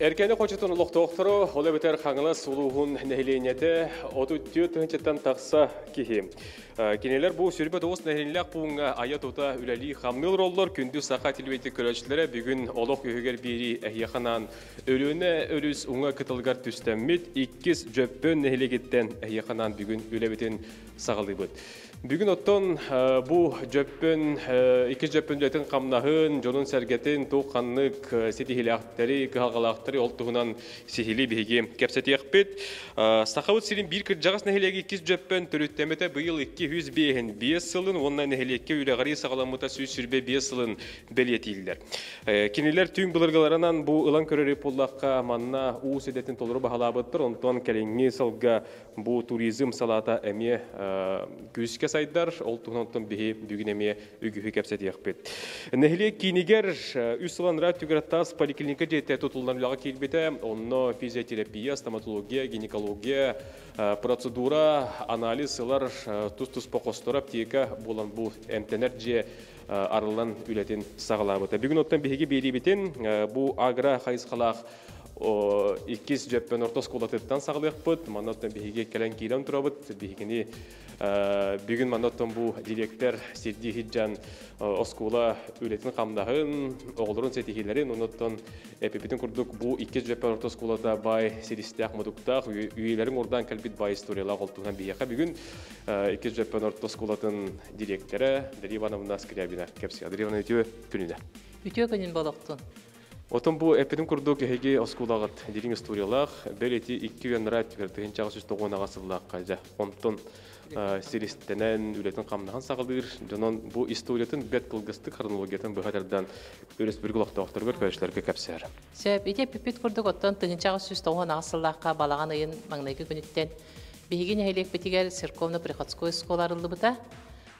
Erkeni koçatın loktoru olabilir hangi suluğun nehirliyete otuttuğu tınçtan taksa kihim. Kineler bu sürübe dost nehirliler bunga ayatoda üleli hamil roller kündüz sakat ilveti kıraçlara bugün oluk yüğer biri ehyanan ölüne ölüs unga katılgar tüstemit ikiz cöpön nehirli gitten ehyanan bugün ülebitin sağlıbıt. Bugün otun bu cöpön iki cöpön cöpön kamnahın jonun sergetin tokanlık sitihilahteri kıhalgahteri oltuğunan sihili bihigi kepseti yakpit. Sakavut silin bir kırcağız nehilegi ikiz cöpön törüttemete bu yıl 200 bias yılın ondan neheliyeki ülegari sağlamıta sürbe bias yılın belirtildiler. Kiniler tüm bılırgalarından bu ılan köreri pollakka manna u sedetin toluru bahalabıttır. Ondan kelengi salga bu turizm salata emiye küske saydar. Oltuğundan bihi bugün emiye ügühü kepset yakbet. Neheliye kiniger üst yılan radyogrataz poliklinika cete tutulan ülaga kilbete. Onunla fizyoterapiya, stomatologiya, ginekologiya, prosedura, analiz yılar tuz pokostora apteka bulan bu emtenerciye arılan ületin sağlamıta. Bugün ottan bihigi biri bitin bu agra hayız kalak ikiz ceppen ortos kolatıttan sağlayak bıt. Manattan bihigi kelen kiran turabıt. Bihigini bugün manattan bu direktör Serdi Hidjan oskola ületin kamdağın oğulurun setihilerin onattan epipitin kurduk bu ikiz ceppen ortos kolada bay Seristiyah Maduk'ta üyelerin oradan kalbit bay istoriyalar koltuğundan bihiyaka. Bugün ikiz ceppen ortos kolatın direktörü Deriva Hanım'ın Skriabina kepsiya. Deriva Hanım'ın ötüyü gününe. Ötüyü günün balıktın. Otom bu epetim kurduk hege oskulağıt dilin istoriyalar beleti 2 yön rahat verdiğin çağış üstüğuna gasıllaq qaja onton seristenen ületin qamnahan sağılır jonon bu istoriyatin bet kılgıstık kronologiyatin bu hatardan öres bir gulaqta oxtur görüşlerke kapsar. Sebep ite pipit kurduk ottan tığın çağış üstüğuna gasıllaqa balağan ayın magnayki günütten bihigin helek betiger serkovna prikhatskoy skolalarıldı bıta.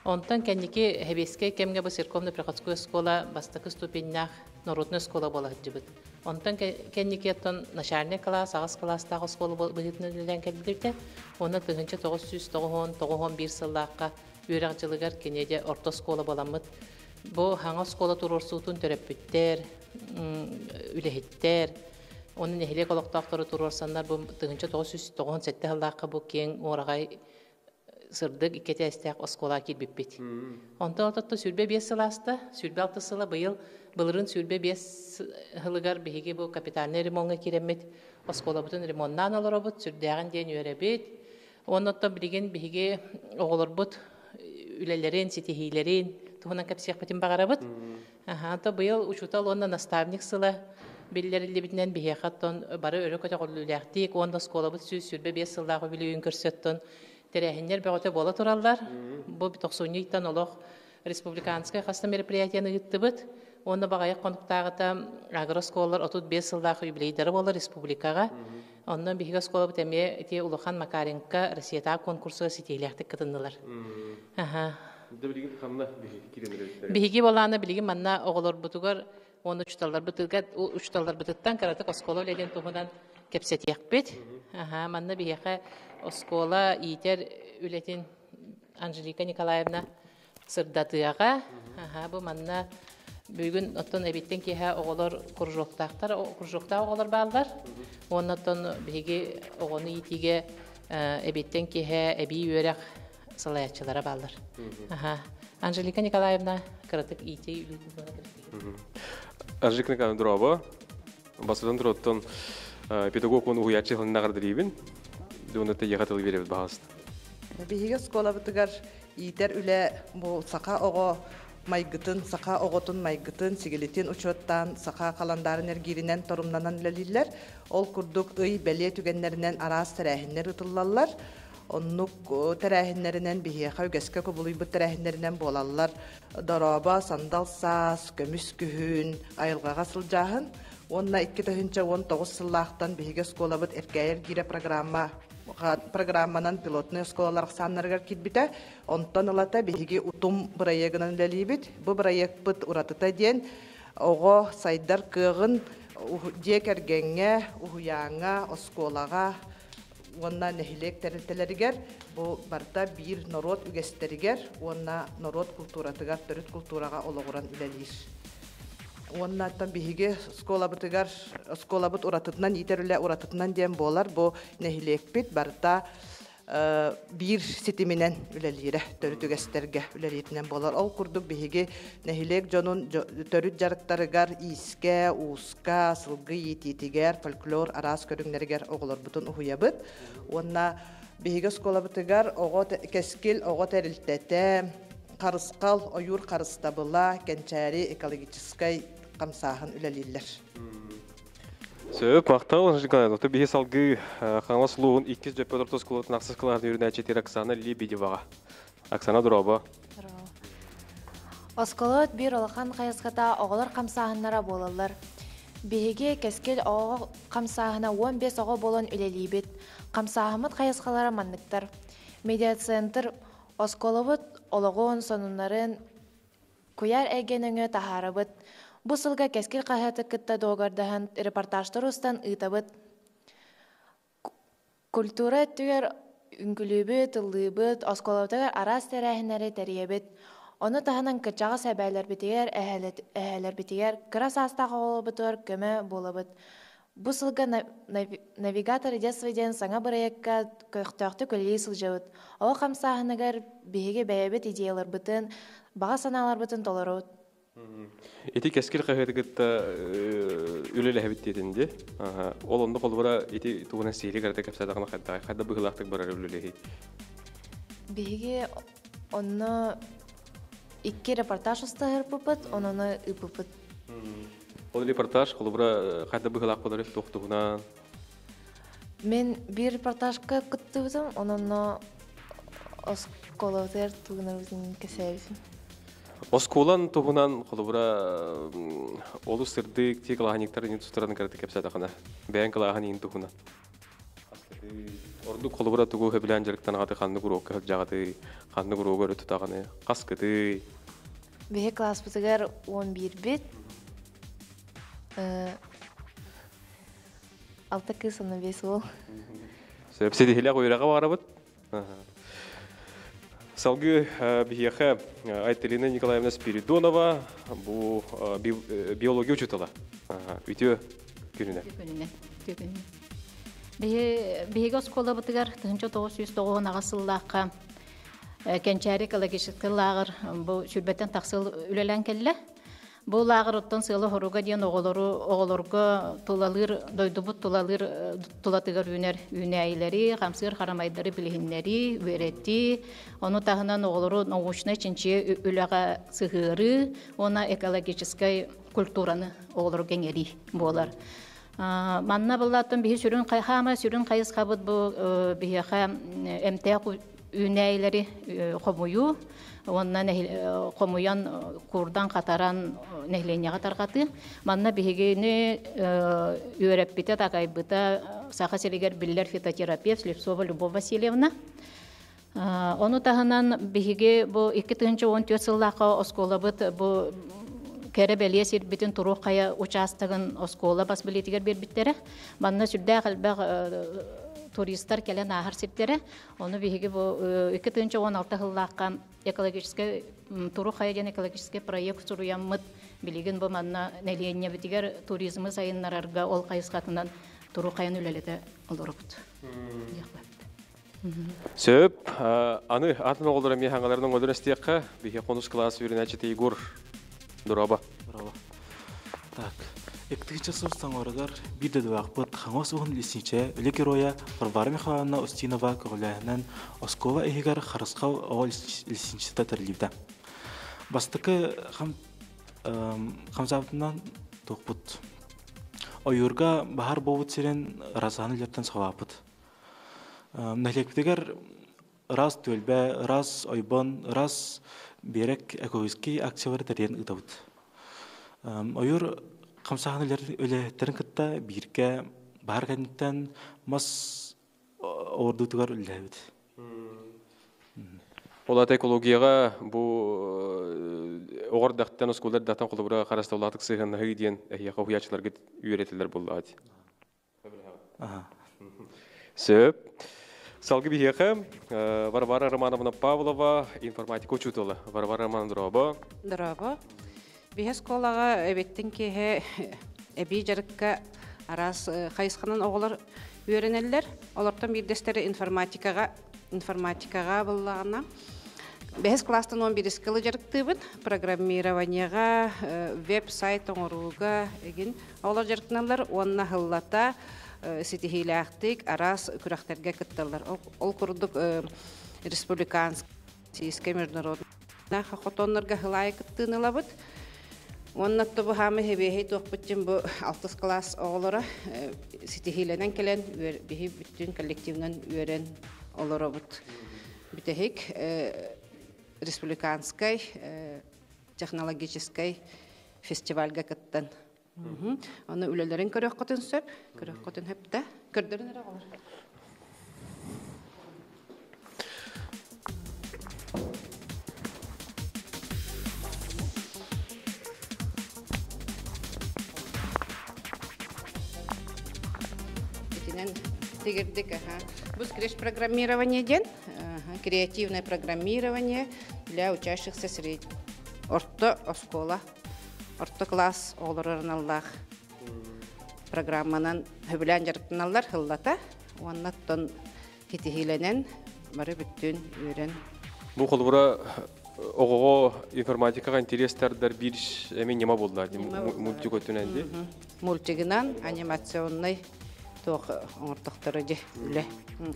Ondan kendiki hebeske kemge bu serkovna prikhatskoy skola bastakı stupenyak Narodna skola bolajibit. Ondan kendiki ton naşarne klas, ağız klasta skola bolajitneden kelbilirdi. Ona tığınca 900-911 sılaqqa üyrakçılıgar kenede orta skola bolamıt. Bu hangi skola turursutun törepütter, ülehitler. Onun ehlek oloqtaqtırı turursanlar bu tığınca 997 sılaqqa bu keng oragay sırdık ikete estek oskola kirbipit. Ondan ortada sürbe 5 sılasta, sürbe 6 sıla bu yıl Bılırın sürbe 5 hılıgar bihigi bu kapitalini remonga kiremmet. Oskola bütün remondan olur obut, sürdüğün den örebit. Ondan bilgin bihigi oğulur but, ülelerin, sitihilerin, tuhunan kapsiyak bitin bağırabut. Anta bu yıl uçutal ondan nastavnik sıla, belirli bitinden bihiyakattan barı örü kötü oluylaktik. Onda skola but sürbe 5 sıldağı bülüğün kürsöttün. Terehinler bağıta bola turallar. Bu bir 90'yıktan oluq Respublikanskaya xasta meripiyatiyana gitti bit. Onda bağayıq konduktağıda agroskolar 35 yıldaki übleyderi olur Respublikağa. Ondan bir skola bu eti Uluxan Makarenka Resiyata konkursu sitiyilektik kıtındılar. Bu da bilgin kanla kirenler. Bihigi bolağına bilgin manna oğulur butugar, onu uçtallar butuktan karatık oskola öyleden tohudan kepset yakbet. Manna bihiyaqa oskola iyiter ületin Angelika Nikolayevna sırdatıyağa. Bu manna bugün otun ebitten ki ha oğullar kurjoktaktar, kurjokta oğullar bağlar. Ondan bigi oğunu itige ebitten ki ha ebi yörek salayatçılara bağlar. Angelika Nikolayevna karatık iyite ületin bana. Angelika Nikolayevna duraba. Basıdan durabdan pedagog onu uyarçılığını nağırdır evin. Dönette yağatılı verebilir bahasın. Bihige skola bıtıgar iyiter üle bu saka oğu maygıtın, saka oğutun maygıtın, sigilitin uçottan, saka kalandarın ergirinden torumlanan üleliler. Ol kurduk ıy belye tügenlerinden araz terehinler ıtıllarlar. Onluk terehinlerinden bihiyeğe ögeske kubuluy bu terehinlerinden bolallar. Daraba, sandal sas, kömüs kühün, ayılgağa sılcağın. Onunla 2019 sılaktan bihige skola bıt erkeğer gire programmanın pilotunu skolalarıq sanlarıgar kitbite. Ondan ılata bihige utum brayeginin lelibit. Bu brayeg bıt uratıta den oğu saydar kığın dek ergenge, uhuyağa, oskolağa onunla nehilek teritelerigar. Bu barda bir norot ügesterigar. Onunla norot kulturatıgar, törüt kulturağa oluğuran ilelir. Onlardan biriğe skola bitigar, skola bit oratıtından iterüle oratıtından diye bolar bu nehilek bit barda bir sitiminen ülelire törütü gösterge ülelirinden bolar. Ol kurduk biriğe nehilek canun törüt jarıktarıgar iske, uska, sılgı yetitiger, folklor, aras körüngeriger oğulur butun uhuya bit. Onunla biriğe skola bitigar keskil oğu teriltete, karıskal, oyur karıstabıla, gençeri ekologiçiskay kamsahın üleliller. Söp vaqta onuşgan doktor bir salgı xanasluğun 2 jepodortos kulotun aksızkılar yürüne çetir Aksana Libidivağa. Aksana duraba. Oskolot bir olakan qayıskata oğlar kamsahınlara bolallar. Bihege keskel oğu kamsahına 15 oğu bolan ülelibit. Kamsahımıt qayıskalara manlıktar. Media Center Oskolobut oloğun sonunların kuyar egenöngö taharabıt. Bu sılga keskil kahyatı kıtta doğgardahan reportajlar ustan ıtabıt. Kultura tüger üngülübüt, ıllıyıbıt, oskolavtagar aras terehinleri teriyebit. Onu tahanan kıçağı səbəylər bitiger, əhələr bitiger, kıras astaq oğulubıtör, kömə bolabıt. Bu sılga navigator edesveden sana bırayakka köhtöhtü köleyi sılcabıt. O xamsahınagar bihigi bəyabit ideyalar bıtın, bağa sanalar bıtın tolarut. Eti keskil kahvetikte ülelehe bittiydi. Olanda kolbara eti tuğuna sihirli karate kapsada kama kadar. Kadar bıhılaktık bara ülelehi. Bihge onu iki reportaj ustahır pupat, onunla ipupat. Oldu reportaj kolbara kadar bıhılak kadar tuhtuğuna. Ben bir reportaj kattıydım, onunla oskolater tuğuna bizim kesevim. Oskolan tohunan kolbura oluşturduk diye kalahaniklerin yutuşturan karatek yapsada kana beyan kalahanin tohuna. Ordu kolbura tuğu hebilen cerkten hata kanlı kurok hepcağatı kanlı kurok öyle tutakane kaskıtı. Behe klas bitigar 11 bit. Altı kız onun besol. Sebepsi dihile koyurak var arabat. Salgı bihiyaha Aytelina Nikolayevna Spiridonova bu biyoloji uçutala. Ütüyor gününe. Gününe. Bihiyaga skola bitigar 1909 nagasıllakka kençerik alakışıklar bu şürbetten taksıl ülelen kelle. Bu lağırıttan sığla horuga diyen oğulurga tulalır, doydubut tulalır, tulatıgar üneyileri, hamsır haramayları bilihinleri, üretti. Onu tahınan oğuluru noğuşuna çinçe üleğe sığırı, ona ekologiçiskay kulturanı oğulur generi bolar. Manna bıllattım bihi sürün kayhama, sürün kayıs kabıt bu bihi emtea üneyileri komuyu. Ondan komuyan kurdan kataran nehlenye katargatı. Manna bihigini öğretbite takaybıta sahasiliger biller fitoterapiya Slipsova Lyubov Vasilyevna. Onu tahınan bihigi bu 2014 yıllaka oskolabıt bu kere belye sirbitin turuqaya uçastığın oskola basbilitiger bir bittere. Manna sürde kalbaq turistler gelen ahır sirtlere, onu bihigi bu 2016 yıllaka ekolojik turuqaya gen ekolojik proyekt suruyanmıt biligin bu manna neliyenye bitiger turizmi sayınlararga ol kayıskatından turuqayan ülelete oluruput. Söp, anı atın oğulları mihangalarının odur istiyakı bihi konus klası ürün açıtı Igor. Duraba. Duraba. Tak. Ektiğince sorsan oralar bir de duakbet xamas uğun lisince ölekiroya varvar mıxana ustinava kavlayanan oskova ehigar xarıskav ağal lisince tatarlivda. Bastıkı xamzavından toqbut. Oyurga bahar bovut siren razanı lerten savabut. Nehlektigar raz tölbe, raz oyban, raz berek ekoizki aksiyaları teriyen ıtavut. Oyur Kamsahanlar öyle terkette birke barganetten mas ordu tuğar öyleydi. Olat ekolojiye bu ordaktan okullar dağtan kolbura karşıda olatık seyhan haydiyen ehiyaka huyaçlar git ürettiler bulladı. Söp salgı bihiyaka Varvara Romanovna Pavlova informatik uçutola Varvara Romanovna Draba. Bihes kolağa evettin ki he ebijarıkka aras kayıskanan oğullar öğrenirler. Olardan bir destere informatikaga bullağına. Bihes klastan 11 kılıjarıktığın programmiravanyaga, web sayt onuruga egin oğullar jarıknanlar onna hıllata sitihilahtik aras kürakterge kıttırlar. Ol kurduk respublikansk sistemir narodna xotonlarga hılay kıttığını labıt. Onun tabi hamı hebehi toplumcun bu altıs klas oğullara sitihilenen kelen bihi bütün kolektifden üren oğullara bud. Bitehik respublikanskay teknolojikay festivalga kattan. Onu ülelerin kırık katın sır, kırık katın hep de kırdırın oğullar. Bu kreş программирование ден, креативное программирование для учащихся среднего орто школа, орто класс олорорналлах. Программанан хөбүлән жарыктаналлар хыллата, оннаттан хитихиленен бары бүттүн үйрен. Бу холбура ого информатикага интерестердер бир эми нема болдулар дим мультик өтүнөнди. Мультигинан анимационный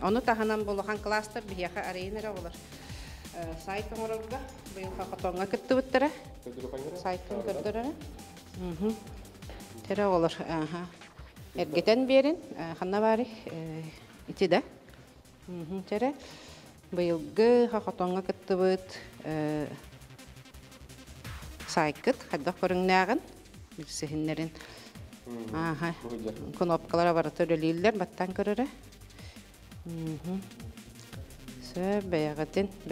onu tahanan buluhan klasta bir yaka arayınır olur. Saytın orada bu yıl kapatonga kıttı bittere. Saytın kırdırırı. Tere olur. Ergeten birin, hanna bari iti de. Tere bu yıl kapatonga kıttı bit. Saykıt, hadda korunağın. Bir sihinlerin. Aha, konopkalara varatır liller, battan kırırı.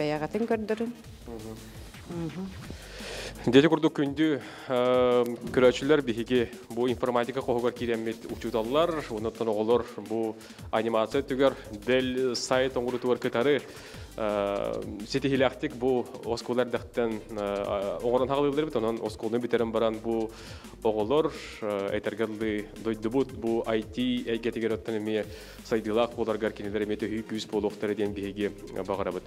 Beyağatın kırdırın. Dedi kurduk gündü, küracılar bihigi bu informatika kohugar kiremmet uçudallar, ondan oğulur bu animasyon tüger, del sayt ongurutuvar kıtarı. Siti hilaktik bu oskolar dağıttan oğuran hağlıyıldır bit, onun oskolunu biterim baran bu oğulur, etergerli doydubut, bu IT egeteger ottanımı saydılak oğular garkiniler emeti hüyük yüz bol oğutar edin bihigi bağıra bit.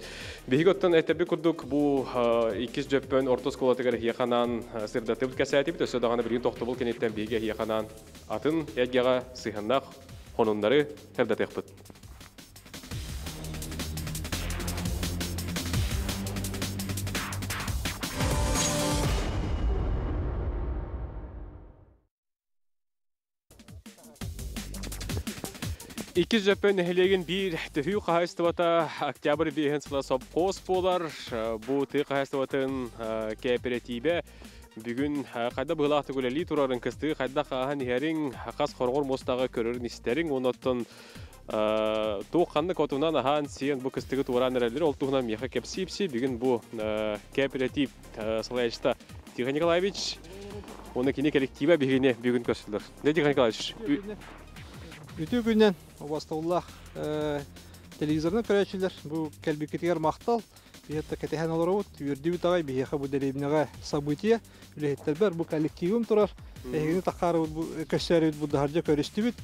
Bihigi ottan etebi kurduk bu ikiz jöpön orta oskola tegar hiyakanan sırdatı bit kasayeti bit, ösü dağına bir gün tohtu bol kenetten bihigi hiyakanan atın egeğa sıhınlaq honunları hevdatıq bit. İkiz jöpön ehilegin bir tühü kahayıstıvata Oktyabr bihen sılasop qoğuspolar. Bu tühü kahayıstıvatın kooperatibe bugün qayda bığılaqtı güleli turarın kıstığı qayda qahan eherin qas qorğor mostağı körürün isterin. Onatın tuğanlık otuğunan ahan siyen bu kıstığı tuğuran ererleri oltuğunan meha kepsipsi. Bugün bu kooperativ salayışta Tihan Nikolaevich onu kini kolektiva birine bugün köstülür. Ne Tihan Nikolaevich? Bütün günden obastollah televizyonda görüşürler. Bu kelbiketiger mahtal bir hatta ketehen olarak yürüdüğü tabi bir hikaye bu delibnega sabitiye ürettiler. Bu kalkiyum turar. Ehini takar bu kaşarı bu daharca karıştırıp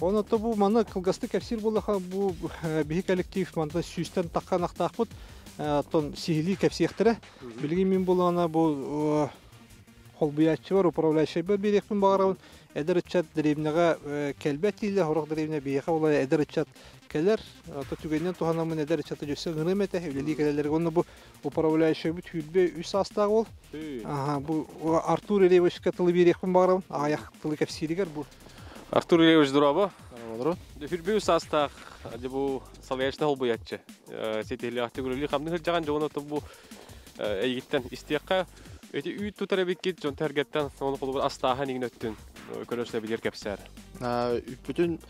ona tabu mana kılgastık efsir bullaha bu bir kolektif manda süsten takan aktarput ton sihirli kefsiyektere bilgimin bulana bu kolbiyatçı var, upravlaşçı var, bir ekibim bağırın. Eder uçat deribnega kelbet ile horak deribne bir yaka olay eder uçat keller. Tügenden tuhanamın eder uçatı gösteren hırmete evliliği kellerleri onu bu upravlaşçı bir hülbe üs hasta ol. Bu Artur Ilyeviç katılı bir ekibim bağırın. Ayaklılı kefsiriger bu. Artur Ilyeviç duraba. Hülbe üs hasta bu salayışta kolbiyatçı. Setihli ahtigurili kamdın hırcaganca onu bu egitten istiyakka. Eti üyüt tutara bitkit, John Terget'ten onu kolu astahan ignöttün, körürsülebilir kepser. Üpüdün,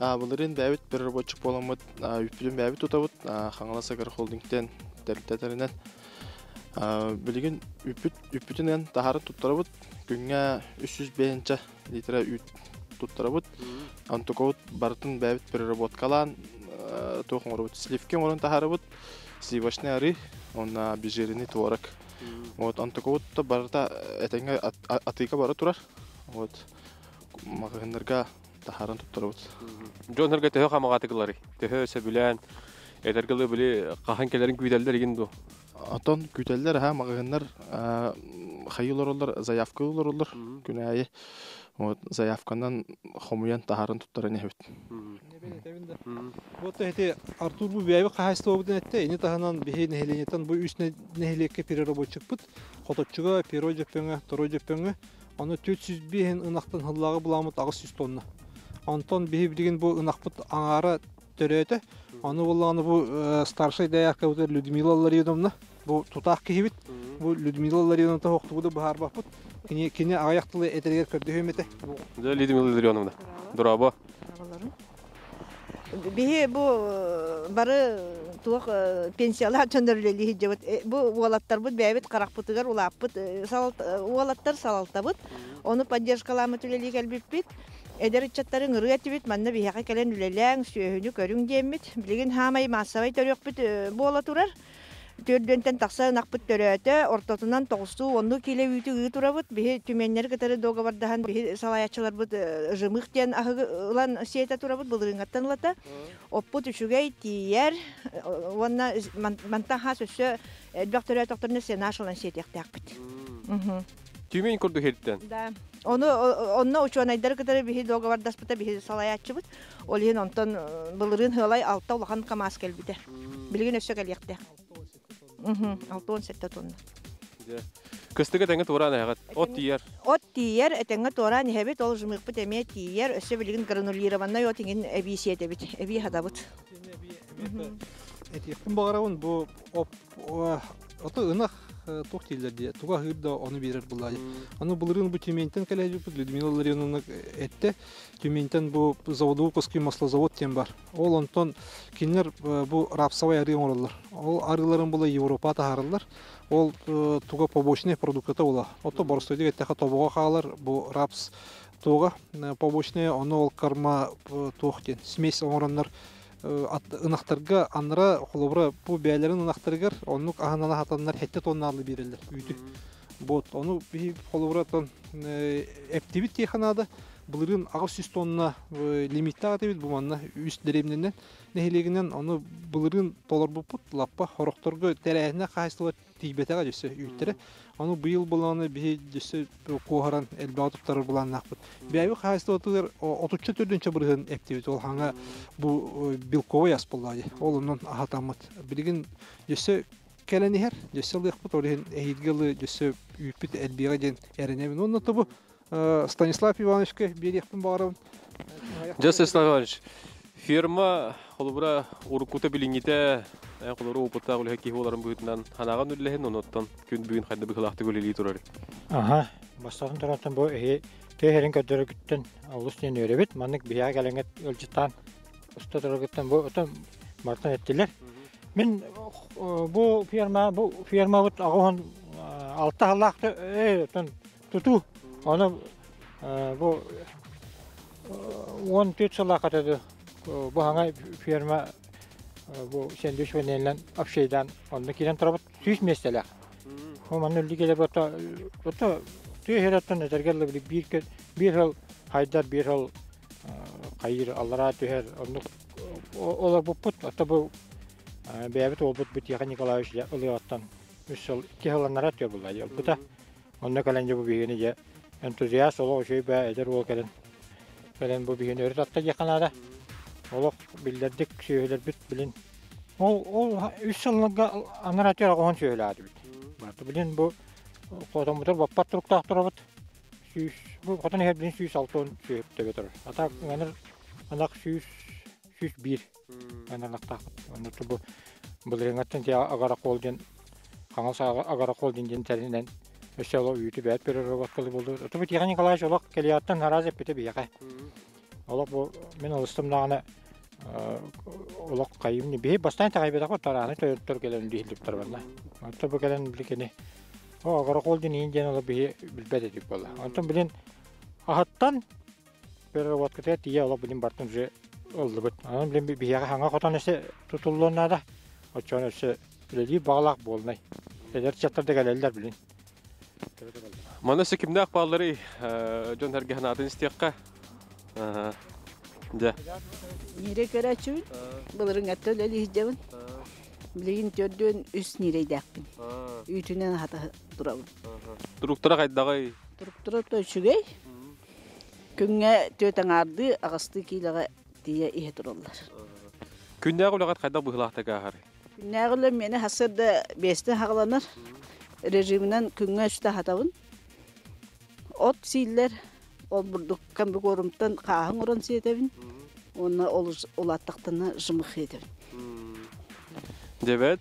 bunların devlet bir robotçuk olamıd, üpüdün devlet tutabıd, Xanala Sakar Holding'den, devletlerinden. Bilgin üpüdünden taharı tuttarabıd, günge 300-500 litre üyüt tuttarabıd. Antokovut barıtın devlet bir robot kalan, toğun robot silifken onun taharabıd, sivaşne arı, onunla bir jerini tuvarak. Вот, он такой вот барта, это не атика бара турар. Вот, магнерга таһаран туттарабыз. Джонерга тәһә хамагатыклары, тәһә сәбилән, әтәргәле биле каһан келәрен күтәлләр игендо. Атан күтәлләр һәм магнер хәйләр улар, заявкалар улар, күнәе. Вот, заявкадан хомуян таһаран туттараны һәбит. Вот эти Артур bu bir ayı kahasta olduğunu etti. Yine tahanan bir nehliyetten bu üç nehliyeke pirarabo çıkpıt. Kotacıga piroje penge, toroje penge. Onu 300 bihin ınaktan hıllağı bulamıt ağız 100 tonna. Anton bihibriğin bu ınakpıt ağara töreydi. Onu vallahi bu starşay dayakı bu Lyudmilalar yudumda. Bu tutak kihibit. Bu Lyudmilalar yudumda hoqtu bu da bahar bakpıt. Kine ayaktılı eterger kördü hüymete. Lyudmilalar yudumda. Duraba. Bihi bu barı tuğuk pensiyalar çöndürüleli hicabıt. Bu oğlatlar bud, beyabit karakpıtıgar ulapıt. Oğlatlar salalta bud. Onu padyerşkalamı tüleli gelbip bit. Eder içatların ırı etibit. Manna bihaka kelen ülelen, süyöhünü körün gemmit. Biligin hamay masavay törüyok bit bu oğlat urar. Tördönten taksa nakpıt törüyöte. Ortatunan 9-10 kile üyütü gıyı turabıt. Bihi tümenler kıtarı doğa bardahan. Bihi salayatçılar bud jımık diyen ahılan siyata turabıt. Bılırıngattan ulata. Opput üçüge tiyer. Onna mantan ha sözü edbaq törüyö toktoruna senaş olan siyatiyakta akbit. Tümen kurdu heritten? Da. Onunla uçuanaydarı kıtarı bihi doğa bardaspıta bihi salayatçıbıt. Olihin ondan bılırın hılay altta ulağın kamas kelbide. Bilgin ösü geliyakta. 6-17 tonna. Kıstığı tenge toğranı heğat? Ot tiyer? Ot tiyer, tenge toğranı heğat, ol jımıqbıt emeye tiyer, össe bilgin granuliravanna yo tingen ebisi edebit, ebi hadabıt. Etiyekten bağırağın bu otu ınaq toq tiyler diye, tuğa hıyır da onu verir bulayı. Onu bulurun bu tümenten kalajıbıt, Lyudmilalar yanına ette, tümenten bu zavodu koski masla zavod tem var. Ol ondan kinler bu rapsavay arıyan oralar. Ol arıların bulayı Evropa taharırlar. Ол туга побочный продукты ула. Ото борстойдык эттеха тобуга каалар, бу рапс туга побочный, ону ол карма тухтен. Смесь оңороннар ынактарга, анра холобра бу бәйлерин ынактаргар, онук аханана хатаннар хетте тонналы берелдер, үйдү. Бот, ону бихи холобра тон эптибит теханада, булырын ағы 100 тонна лимитті ағатебет, бұманна үст дәребінен нәхелегінен, оны булырын толар бұппыт, лаппа, хорокторғы тәрәйіне қайсылар тейбеті аға жөсі үйттері. Оны бұйыл боланы бей жөсі қоғаран әлбе атыптары боланы ақпыт. Бәйбі қайсылы отығыр 30 түрдінші бұрығын әптебет, ол хаңа бұл білковай ас болады, ол оның ағатамыт. Білігін жөсі кәләне әр, жөсі лықпыт, олығын әйдгілі жөсі үйіппіт әлбеға ден әрінемін оның тұбы. Станислав Ивановичке берекпін бағарауын. Станислав Иванович, ферма қолыбыра ұрықуты білінгеті қолыбыра ұпытта құлыға кейі оларын бұйтынан анаған өрлігін, оныттан күн бүгін қайда бұқылақты көлелей тұрар. Аға, бастағын тұрғаттан бұл тәйхерін көдері күттен ұлыстен өребет, маңық бия кәліңет өлчіттан ұста тұрғаттан бұл ұтын мартын әттілер. Мен бұл ферма бұт ағуын алты халақты тұту. Onu bu 13 yıla kadar bu hangi firma bu sendviç ve neyden apşeyden ondakinden tarafı tüyüş mesele. Onun ülkeleri bu da tüy herattan etergelle bir hal haydar bir hal kayır allara tüher onu ola bu put hatta bu beyabet o put bit yakın Nikolaevşle oluyordan 3 yıl 2 yıllara tüy buladı. Bu da onun kalınca bu bir yenice entuziast olu şey be eder ol kelen. Kelen bu bihin örüt atta yakınada. Olu bildirdik şeyler bit bilin. Ol 3 yıllık anlatıyor onun şeyleri bit. Bartı bilin bu kodan motor bapat turuk tahtıra bit. Bu kodan her bilin 106 şey hepte götür. Hatta yani anak 101 analak taht. Onu bu bulrengatten ki agara kolden kanasa agara kolden jenterinden Mesela YouTube et bir robotları buldu. Tabii ki yani kolay olacak. Keliyattan haraz epte bir yakay. Olak bu ben alıştımda ana olak kayımını bir bastan takip edecek o tarafını Türkiye'den dihilip tarafından. Tabii gelen bilgini. O agar kolden ince olab bir bilbede dipalla. Antam bilin ahattan bir robot kete diye olab bilin bartın je oldu. Antam bilin bir yakay hangi kotan işte tutulduğunda da o çanesi bildiği bağlak bolnay. Eller çatırda gələrlər bilin. Mənəsə kimdə aqbalları jön hər gəhnadın istiyaqqa. De. Nire qaraçın bılırın atdələ lizdəvin. Biləyin tördün üst nire dəqbin. Ütünən hata duralım. Duruqtura qaydağı. Duruqtura da çügəy. Künge töten ardı, ağastı kilağa diye iyi dururlar. Künge olarak kadar bu hılahta gahar? Künge olarak beni hasırda beste haqlanır. Rejimden künge üstü hatavın. Ot siller, ol burduk kambi korumdan kahın oran seyedevin. Ona olattığına jımıq edevin. Evet.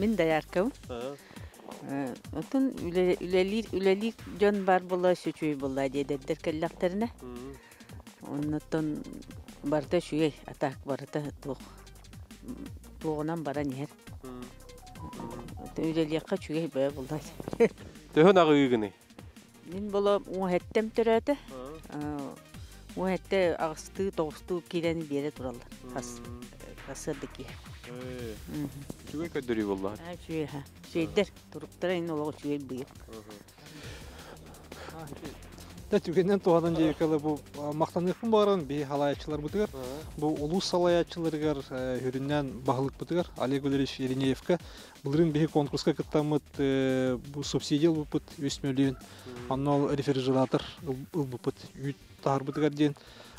Min dayarkım. Otun ülelik can var bula şucuy bula diye dediler kellakterine. Ondan barda şuye atak barda tuğ tuğunam bara niher. Üleliğe şuye böyle bula. Tuhun ağırgını. Min bula muhettem törede. Muhette ağustü dostu kiren bir yere durallar. Kasırdık. Şuye kadar bula. Şuye ha. Şeydir, turuklara inin olağı çüveyl buyur. Tügenden toğadan ceyikalı bu maqtanlıqın bağıran bir halayatçılar budur. Bu ulus halayatçılargar hüründen bağlılık budur. Oleg Valeryevich Yerenievka bılırın bir konkurska kıttamıt bu subsidiyal buput üstmölüğün. Annol refrigerator buput yüt tahar budur diyen.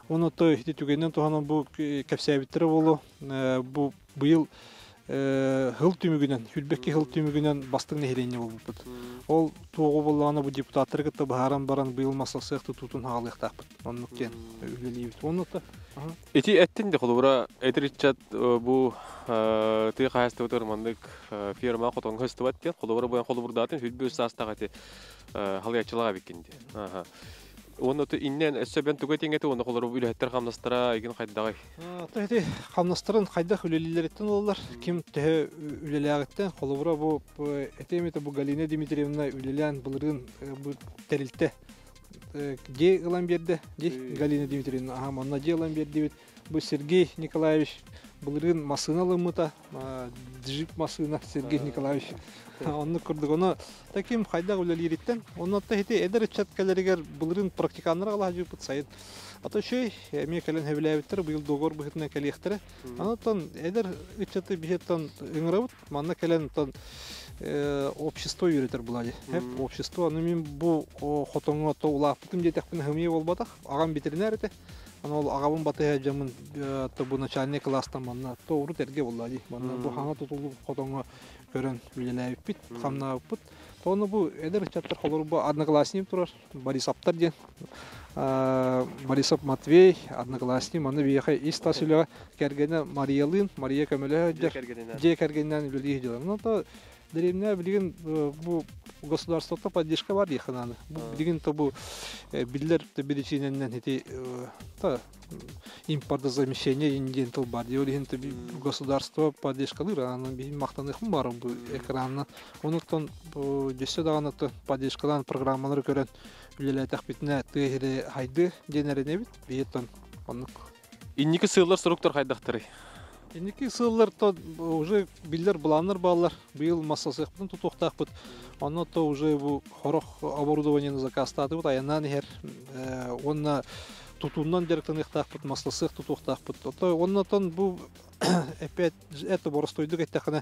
Onu tügenden toğadan bu kapsayabitleri olu. Bu yıl hıl tümügünden, Hülbekki hıl tümügünden bastığın nehireyni olubud. Ol tuğu bollağına bu deputatları gıtta baharan baran bıyıl masası yaxtı tutun hağalıyaq taqbud. Onlukken övleliyibit. Onlukta. Eti ettin de kulu bura ediriccat bu tığ hayastı oturmandık firma kutun hıztı battiyen kulu bura boyan kulu burada atın Hülbe üstastaq eti halayatçılığa bekkendi. Onu da innen esben tüketiyengete onu kolları böyle hatta kamnastıra egin kaydağay. Tabii kamnastırın kaydağ ülelilerinden olurlar. Kim tehe ülelilerinden kolları bu etemete bu Galina Dimitrievna ülelilen bunların bu terilte. G olan bir de Galina Dimitrievna aha bana G olan bir de bu Sergey Nikolaevich bunların masinalı mıta dijip masina Sergey Nikolaevich. Onu kurduk onu takim kayda ulaliritten onu da hete eder çatkaleriger bunların praktikanları alacak bu sayın. Ata şey miyakelen hevleyebilir bu yıl doğru bu hitne kaliyektere. Anlatan eder çatı bir hittan ingrabut manna kelen tan общество yürüter buladı. Hep общество anımın bu hotonga to ulaptım diye takpın hamiye olmadı. Ağam bitirinerde. Anol ağamın batıya camın tabuna çayne klastan manna doğru terge buladı. Manna bu hana tutulup hotonga görün ülelere bit, kamna bit. Tonu bu eder çatır olur bu adnaklasnim turar. Borisaptar diye. Borisap Matvey adnaklasnim onu bir yere istasıyla kergene Marialin, Maria Kamela diye kergenden ülelere gidiyorlar. No da derimler bilgin bu государствота поддержка var яхананы. Бу билген табу биллер тибиричинен хити та импортозамещение инден тол бар. Диолин таби государство поддержкалыр, анын бир мактаныхым бар бу экранны. Онуктан десе дагыныкта поддержкалан программалар көрөт. Билелер тахбитне тегере хайды денерене бит. Биеттен онук. Инники сыйлар структур хайдактыры. Indiki sığırlarda уже biller bulanır bağlar. Bu yıl masası yaptım tutuqtaq bud. Onu da уже bu xoroq оборудованиені zakastatı bud. Ayandan her onna tutundan direktan yıqtaq bud. Masası tutuqtaq bud. Ondan bu опять это borostoyduk ettaqına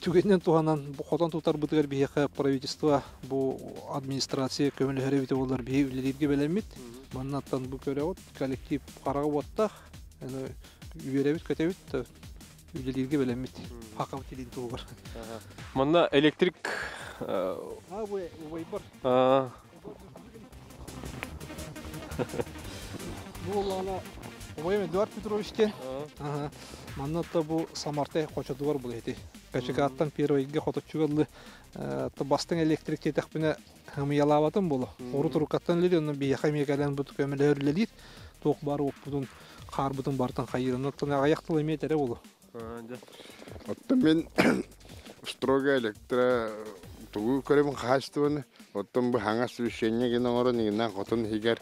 tügenden tuğanan bu xotan tutar budur bir yaqı правительство bu administrasiya kömülüheri bit olar bir evlilikge belenmit. Manattan bu köre ot kollektiv qarağı ottaq. Yani üyelevit, kötevit, üyelirge bölemmit. Hakavit edin tuğu var. Bunda elektrik... Ha, bu vaybar. Bu olana... Ovayım Eduard Petrovich'te. Bunda da bu Samartay koçadı var bulu eti. Kaçıkattan Piroyge koçadı. Bastın elektrik tetekbine hımıyalavatın bulu. Oru turukattan ledi, onun bir yakay meyakalen bu kömele örüledir. Toğ barı opudun. Karbutun bardan kayırını tına ayaktılı metre olur. Hatta ben stroga elektra tuğu körübün kaçtığını, otun bu hangi sürüşenine giden oranı inan otun higer,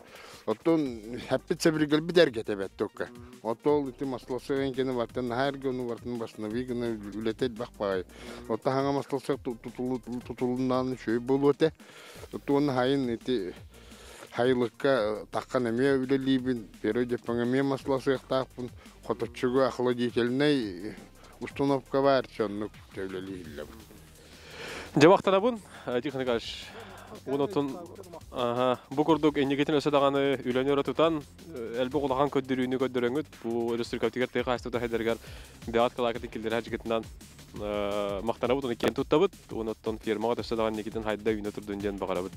otun hep bir derget evet toka. Otol iti maslası engeni varten her günü varten basına bir günü ületed bakpay. Ota hangi maslası tutulundan şey bulutte, otun hayin iti haylıkka takkan emiye ülelibin, peroje pangemiye maslası yaktapun, kotçuğu aklıcı kelney. Ustanopka var çanlık tevleliyle. Cevapta bun, teknikler. Unutun, bu kurduk engetin ösedağını üleniyor tutan, elbette olan kötülüğünü gördüğünüz bu illustratifler tekrar da hederler. Diyat kalaketi kildir her cihetinden maktana bun, ikiye tuttabut, unutun firma da ösedağın nikiden hayda yönetirdiğin jen bakarabut.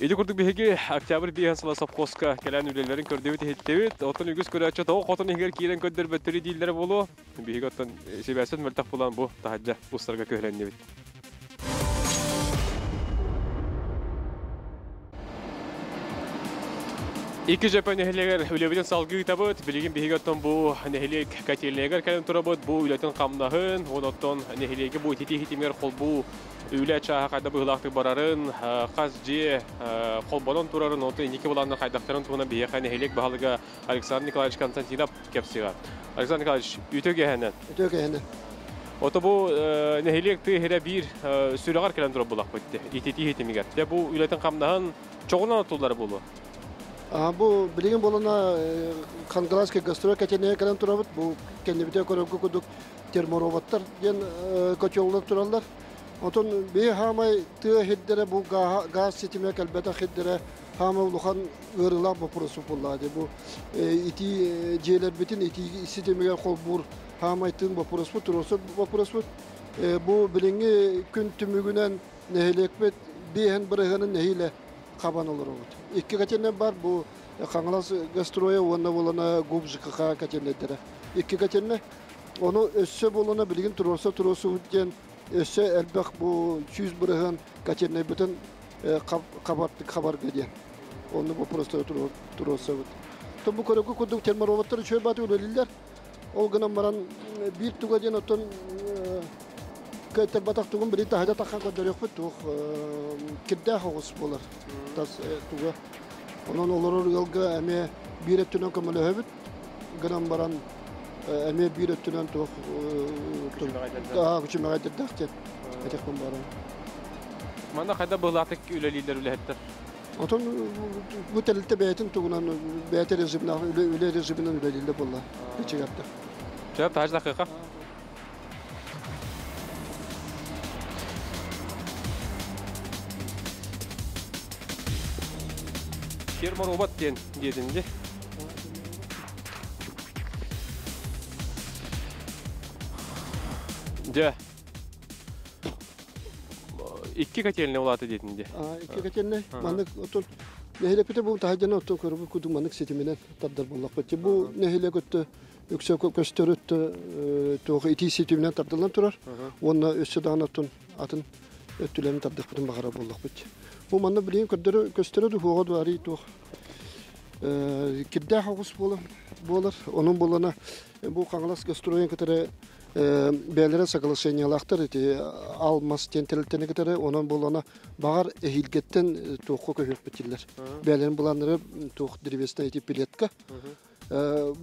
İdi kurduk bihegi, Oktyabr bihen salasa poska gelen ülelerin kördüğü tehdit, otun ügüs kuraçta o otun higer kiren köder betri diller bolu, bihegi otun sebeset mertak bulan bu tahacca ustarga köhlenni bit. İki Japon nehirler ülelerin salgı kitabıt, bilgin bihegi otun bu nehirlik katillerler kalem turabut bu ülelerin kamnahın, otun nehirlik bu tehditler kolbu. Üyleçe hakkında bu hilafı bararın, kazcı, kolbanon turarın, otu indiki bulanlar haydakların tuğuna biyekhane helik bahalıga Aleksandr Nikolaevich Konstantinov kepsiga. Aleksandr Nikolaevich, ütü gehenden? Ütü gehenden. Otu bu nehelik tihire bir süreğar kelen duru bulak bitti, ititihi timiger. De bu üyletin kamdağın çoğunan otulları bulu. Bu bilgin buluna Kongreske gastroya keteneye kelen turabut, bu kendi bitiyor korumku kuduk termorovatlar, yen koçoğullar turarlar. Otun bir hamay tı hiddere bu gaz sistemi elbette hiddere hamay uluhan ırılan bu prosupullardı bu iti ciler bütün iti sistemi kolbur hamay tın bu prosuptur olsun bu prosup bu bilingi gün tümügünen nehlekbet bihen bırakının nehiyle kaban olur oldu. İki kaçenen var bu kangalas gastroya uyanla bulana gubz kaka kaçenlere iki kaçenle onu össe bulana bilgin turosa turosu diyen öse elbette bu 100 bırakın kaçırmayı bütün kabarttık kabar geliyor. Onu bu prostoya turulsa. Tabi bu korku kuduk termorovatları şöyle batıyor dediler. O gün amaran bir tuğacın oton kayıtlar batak tuğun biri daha da takkan kadar yok tuğ kibda havuz bolar. Tas tuğa onun olur yolga eme bir etünen kamalı hübüt. Gün amaran eme bir etünen tuğ daha küçüme gayet edildi. Etek bombarı. Manda kayda bulatık üleliler ülehettir. Oton bu telette beyetin tuğunan beyete rezibna üle rezibna ülelildi bolla. Geçe yaptı. Cevap taç dakika. Termorobat dedindi. De. İki kaçeline ulatı dedin de. İki kaçeline manlık otur. Nehirepte bu tahacana otur kurup kudu manlık sisteminden tabdar bulmak için. Bu nehirle götü yüksek gösterüttü. Tuğu iti sisteminden tabdarlan turar. Onunla össe dağın atın öttülerini tabdak bütün bakara bulmak için. Bu manlık bileyim gösterüldü. Huğa duvarı tuğu. Kibde havuz bolar. Onun bolana bu kangalas gösterilen kadarı beylere sakalı senyalıktır eti almas tenteltene kadar onun bulana bağır ehilgetten toku köhüp bitirler. Beylerin bulanları tok dirvesine eti biletka.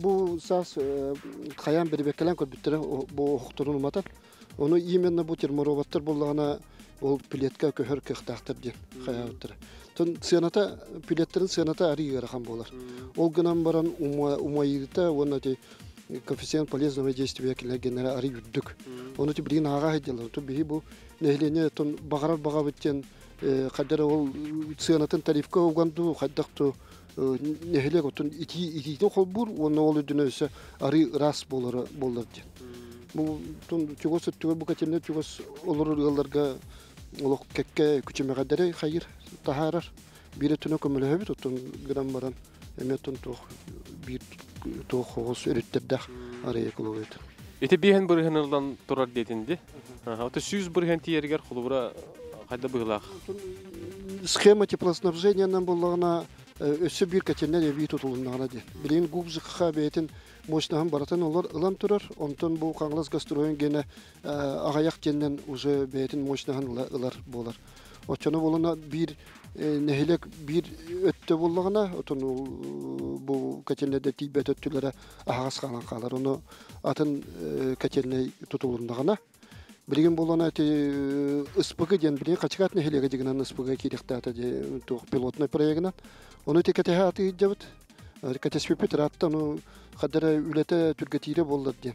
Bu sas kayan bir bekelen köbüttüre bu hukturun matan. Onu imenle bu termorovatlar bulana ol biletka köhür kıhtahtır diye hayatır. Tun siyanata biletlerin siyanata arıyor rakam bolar. Olgunan baran umayırta ona ki koefisyen полезного действия килогенера ари юрдук. Оны тибрин ага хедилер. Тубиһи бу нехлене тон багара багабыттен кадер ол сыянатын тарифка уганду хаддакту нехле котун ити холбур оны ол дүнөсө ари рас болор ден. Бу тон чугос түгө бу катенде чугос олор ялдарга олок кекке күчөмө кадери хайыр тахарар бире түнө көмөлөбү тотун грам баран эметон тох бир toğuz ürettirdik araya kullanıyordu. İşte bihen burhanlardan turar dedindi. Hatta 100 burhan tiyerler kulubra kadar bırak. Skema tiplasına bizden yandan bulduğuna ösü bir kaçında de bir tutulundan aladı. Bileğin gubzı kıhabiyetin muçnağın baratan olar ılam turar. Ondan bu kanglaz gastroyun gene ağayak kendin uzay biyetin muçnağın ılar bolar. Oçanı boluna bir nehilek bir ötte bollağına otun bu kaçında de tibet öttülere ağaz kalan kalır. Onu atın kaçında tutulundan Bilgin bolana te ıspıgı diyen bilgin kaçıkat nehilega diğinden ıspıgı kirikte ata diye toh pilotna projeğinden onu te kateha atı gidecek. Katespi peter attı onu kadar ülete Türkiye'de bollar diye.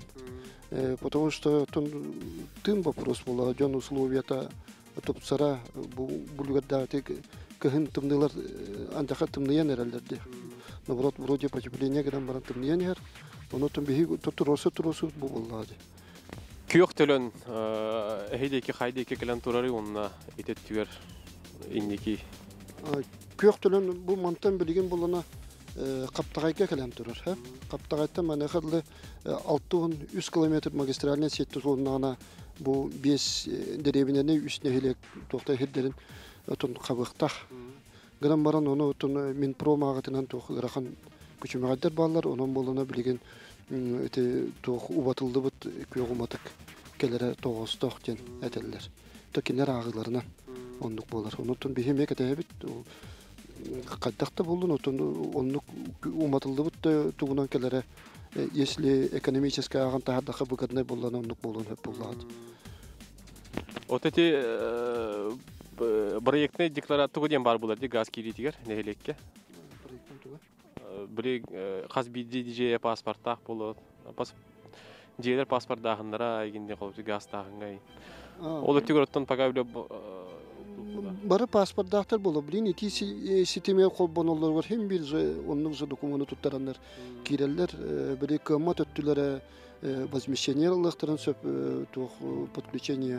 Потому что тым вопрос была, John условия-то топсара bu bulgada te kahın tımdılar ancak tımdıyan herhalde diye. Nabrot broje paçipiliniye gelen baran tımdıyan her onu tımbihi tuturosu bu bollar diye. Köktelen hideki haydeki gelen turarı onunla etettiğer indiki. Köktelen bu mantan bilgin bulana kaptağayka gelen turar. Kaptağayta manakadlı 600 kilometre magistraline settir olunağına bu 5 derebinene üst nehile tohta hidderin otun kabıqtaq. Gran baran onu otun min proma ağıtınan toh ırakan küçümeğader bağlar onun bulana bilgin öte toh ubatıldı bud köğümatık kelere toğuz tohken eteller. Tökinler ağılarına onluk bolar. Onutun bihime ketebit kaddaqta buldun otun onluk umatıldı bud tuğunan kelere esli ekonomiyeske ağın tahaddaqa bıgadnay bollan onluk bolun hep bolladı. Oteti proyektne deklarattığı diyen bar buladı gaz kiritiger nehelekke. Biri kasbidiciye pasport tak bulup, diğer pasport dağınlara gidince kalpti gaz dağınay. Olur ki ortadan pagayla. Barı pasport dağıtır bulup, biri niti sisteme kobanlar var hem bir onun zor dokümanı tutturanlar, kireller, biri kama tuttulara, vazmişenler Allah'tan söp tuh podklüçeniye,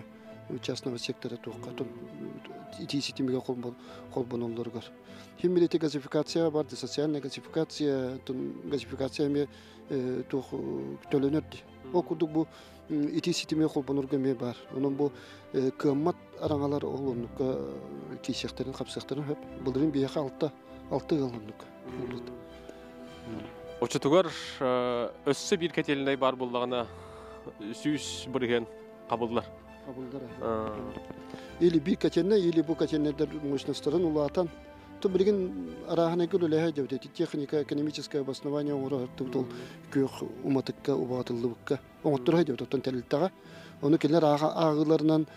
частного сектора тух катон итиситимиге колбонолор бар. Хим милити газификация бар, социальная газификация, тун газификациями тух төленет. Окудук бу итиситимиге колбоноргеме бар. Анын бу кыммат араңалар олонукка кисектерин, капсектерин хөп булдырын бие халта 6 кылдык. Очутугар өссө бир кетелинай бар буллагына сүз бирген кабылдар. İli bir kaçınla, ili bu kaçınla da müşterilerin ulatan, to birinin arahane göre lehajevde, teknik, ekonomik basınavanya uğrar, tutuldu, kök, umatıkka, ubatıldıkka, umattır hajevde, tontelitaga, onu keller ağlarından,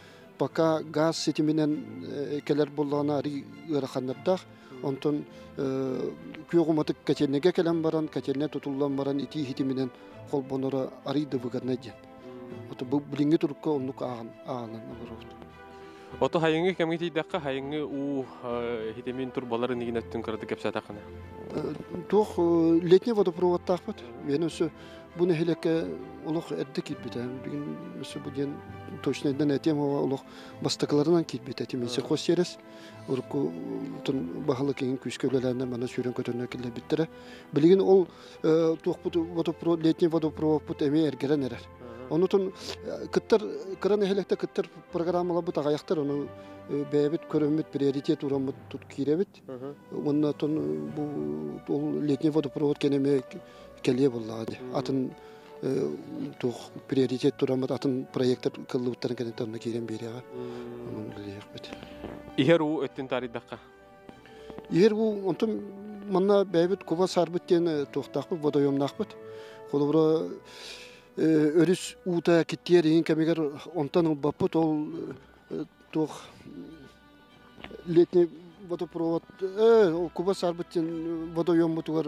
baka gaz sisteminden keller bollana rırakanırda, ondan kök umatık kaçınla gelen baran, kaçınla tutulan baran iti hitiminden kolbonora arı dıvıgar neden? Bu bilingi turukka onluk ağanın uğraştı. Oto hayıngi kemgeti dakika hayıngi u hitemin turbaların niginettin kırdı kepsat akana. Toh letne vodoprovat takpat. Yani şu bu neheleke oluk ettik ilbite. Bugün şu bugün toşneden etiyem hava oluk bastaklarından kilbite. Timinse kosyeriz. Urku tun bahalıkın küsküllerinden bana sürün kötüne kille bittere. Bilgin ol toh bu vodoprovat letne vodoprovat put emi ergelen erer. Onun kıtır kıran ehlekte kıtır programla bu tağayaktar onu beyebit körümüt prioritet uğramı tut kirebit. Ondan bu letni vodoprovod keneme kelye bolladı. Atın toh prioritet uğramı atın proyektler kıllıbıtların kenetlerine kirem beri ağa. Onun liyek bit. İher o öttin tarih dakika? İher o ondan manna beyebit kova sarbıt diyen tohtakbıt vodoyomnakbıt. Kolubra örüs uta kittiyerin kemiger ontanın baput ol toh letni vodoprovat o kuba sarbitin vodoyommutugar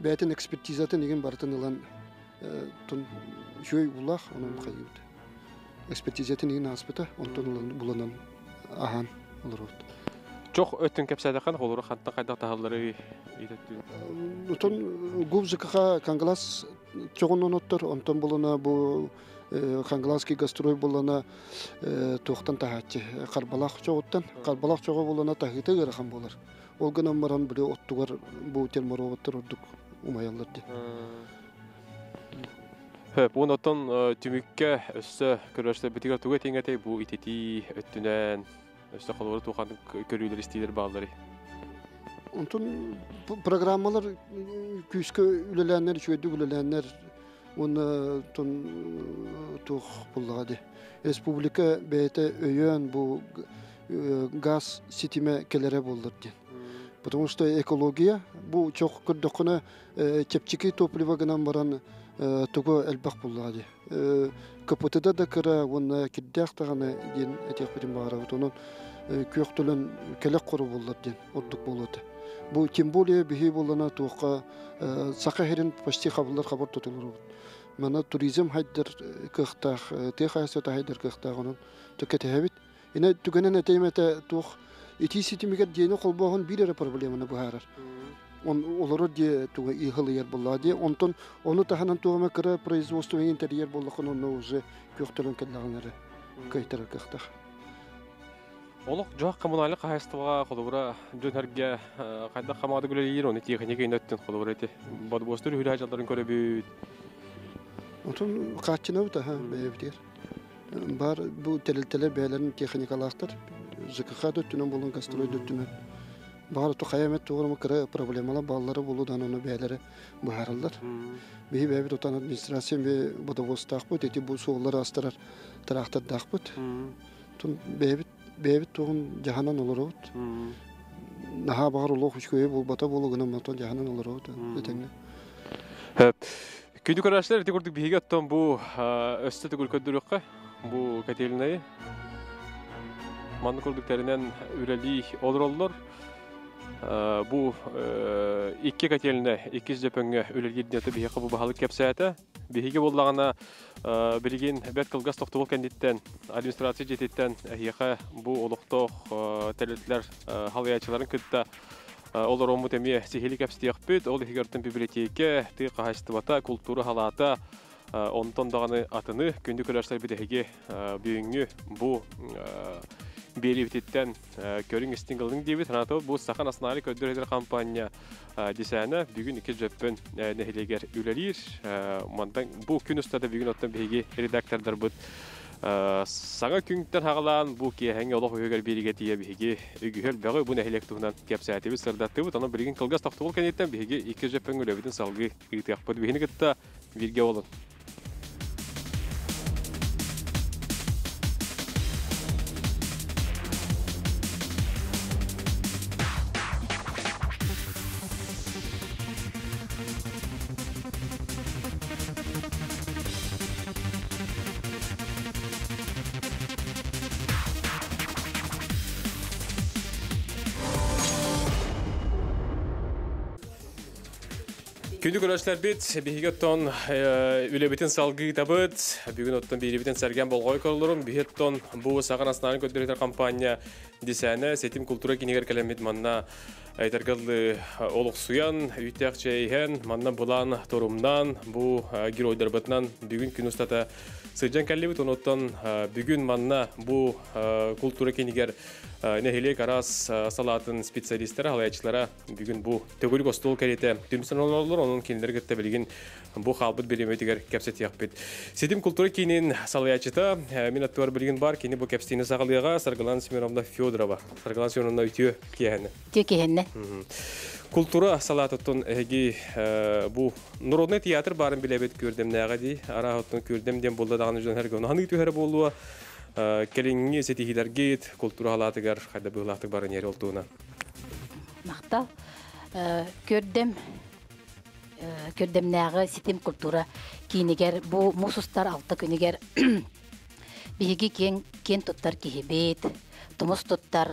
beytin ekspertizaten degen bartanılan tun şöy bulah onun qayıt ekspertizaten degen aspeta ontanılan bulanan ahan olur oldu. Çok ötün kepsadakan olur hatta qayda tahallları itettin. Tun gubzıqa kanglas çoğunun ottur, ondan bulana bu Kanglaski gastroy bulana tohtan tahatçı, karbalak çoğuttan, karbalak çoğu bulana tahite gerakan bular. Olgun ammaran bile ottugar bu termorovatlar olduk umayallar diye. Hep on ottan tümükke öste körüste bitigar tuğet ingete bu iteti öttünen öste kalıvara tuğanın körüler istiler bağları. Onun programmalar küçük ülkeler, şöyle ülkeler, onun tuh buladı. Respublika bete öyen bu gaz sisteme kelere buldurdu. Потому что экология, bu çok kırdakına çepçiki topluvagından varan togo elbak buladı. Kapatıda da kara, onun kiddahtarına din etiyaprim vardı. Onun köktülün kelek koru bulurdu, otluk buladı. Bu kimbolye bihi bulana toga sahirin pasti haberler haber tutulur. Mana turizm haydır kırdak, tekrar haydır kırdak onun tüketehbit. İne tükenen etimete toh İtisi tümüket diye ne kolbağın bir ara problemine buharar. Onları diye tuğa ihal yer bolla diye. Ondan onu tahanan tuğma kara proizvostu ve interiyer bollakın onu uze köktürün kelleğinleri kaytarak kıhtaq. Oluk çok kamunaylı kahestığa kolubura dönherge kayda kamadı güleliğir onu tiyekhaneke inattin kolubura eti. Bad bosturu hülacatların köre büyüt. Ondan kaçına bu taha beyevdir. Bar bu teleltele beylerin tiyekhanekalaştır. Zıkkıha döttüğünün bulun, gastroyu döttüğünün. Bağırı tuhayamet tuğurma kıra problemala bağları bulu danonu beylere buharılır. Beyi beyi tutan administrasyon ve badavuz takbut eti bu soğulları astarar tarahtar takbut. Beyi tuğun cahanan olur oğud. Naha bağır ulu hoşköye bul bata bulu gınam aton cahanan olur oğud. Evet. Kündük araçlar eti kurduk bihiga attan bu öste tekul köddürükka bu katilinayi. Manlı kurduklarından üreli olurlar. Bu iki katilinde, iki zepönge üreliğinde tabi ki bu bahalı kapsayda. Bihige bollağına bilgin berkıl gaz toktubol kenditten, administrasyon cetitten bu oluktuğ terletler halayacıların kütta olur olmu temiye sihirli kapsayda yapıp, olu hikartın bibliyoteke, tıqa haştımata, kulturu halata, ondan dağını atını, gündük ölerçler bir dehege büyüğünü bu Belirtiden körün istingilin gibi tanıtı bu sahan asnari köydürüler kampanya disayna bugün iki cepün nehirler ülelir. Mandan bu gün üstünde bugün attım bilgi redaktörler bu sana günden havalan bu ki hangi Allah uygar biriketiye bilgi güzel ve bu nehirler tuhundan kapsayatı bir sırdattı bu tanı bilgin kalgas tahtol kenitten bilgi iki cepün ülebilen salgı irtiyapı bilgini gitta bilgi olun. Günlük öğrenciler bit, bir hikayeton ülebitin salgı tabut, bir gün ottan bir ülebitin sergen bolgoy kalırım, bir hikayeton bu sakan aslanı götürüler kampanya disayna, setim kültüre kiniger kalamet manna aytargalı oluksuyan, üytekçeyhen manna bulan torumdan bu giroy darbatnan bir gün künüstata sıcan kalibit onottan bir gün manna bu kültüre kiniger Nehirli karas salatın spesialistleri halayacılara bugün bu tegolik ostol kalite tümsen olurlar onun kendileri gitti bilgin bu halbet birimi diğer kapset yapıp sedim kültürü kinin salayacıta minatlar bilgin var kini bu kapsetini sağlayaga sargılan simeramda Fyodorova sargılan simeramda ütüyor kihane kihane Kultura salatın hegi bu Nurodne tiyatr barın bilebet gördüm neydi ara hatun gördüm dem bolda dağınıcıdan her gün hangi tüher bolluğa Kelingi setihiler git, kültürel halatıgar, hadi bu halatık barın yeri olduğuna. Makta, gördüm neye sitem kültüre kiniger bu musustar altta kiniger bihigi kent tuttar kihibet, tomus tuttar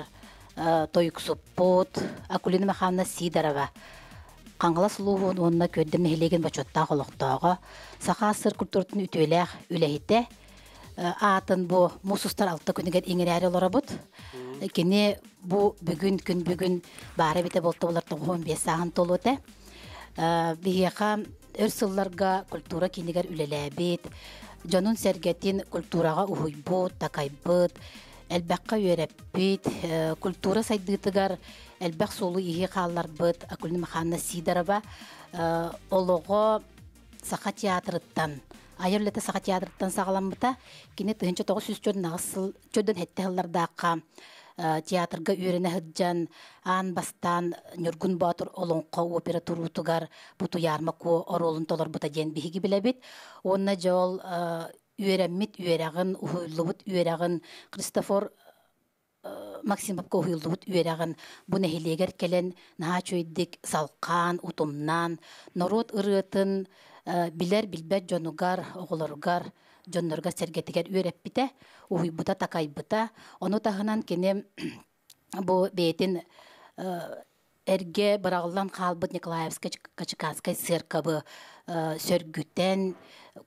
toyuk suppot, akulin mekhanna siderava. Kanglas luhun onna gördüm nehilegen bachotta halaktağa, sakasır kültürün ütüler ülehite. Atın bu musustar altta künüge ingenieri olara bud. Kini bu bugün gün bugün bari bite bolta olar toğun bir sahan tolute. Biheka örsullarga kultura kiniger ülelebit. Canun sergetin kulturaga uhuybut takaybut. Elbakka yörebit. Kultura saydıtıgar elbak solu ihi kallar bud. Akulun mekhanna sidaraba. Ologo saha tiyatrıttan. Ayırlete sakat yadırttan sağlanmıta, kine tühünçe toğu süz çördün ağısıl, çördün hette hıllardakka, театрга үйрені хыджан ан бастан нүргүн батыр олонқа опера турутугар буту ярмаку оролын толар бута ден биги билебит. Онна жол үйрәммит үйрәгын уйлубут үйрәгын Христофор Максимовка уйлубут үйрәгын бу нехилегер келен нахачойдик салкан утумнан народ ырытын билер билбет жонугар оголоргар Jönörgə sergetiger üyerep bite, uybuta takay bıta. Onu tahınan kenem bu beytin erge bırağılan qalbıt Nikolaevska Kaçıkaskay sirkabı sörgüten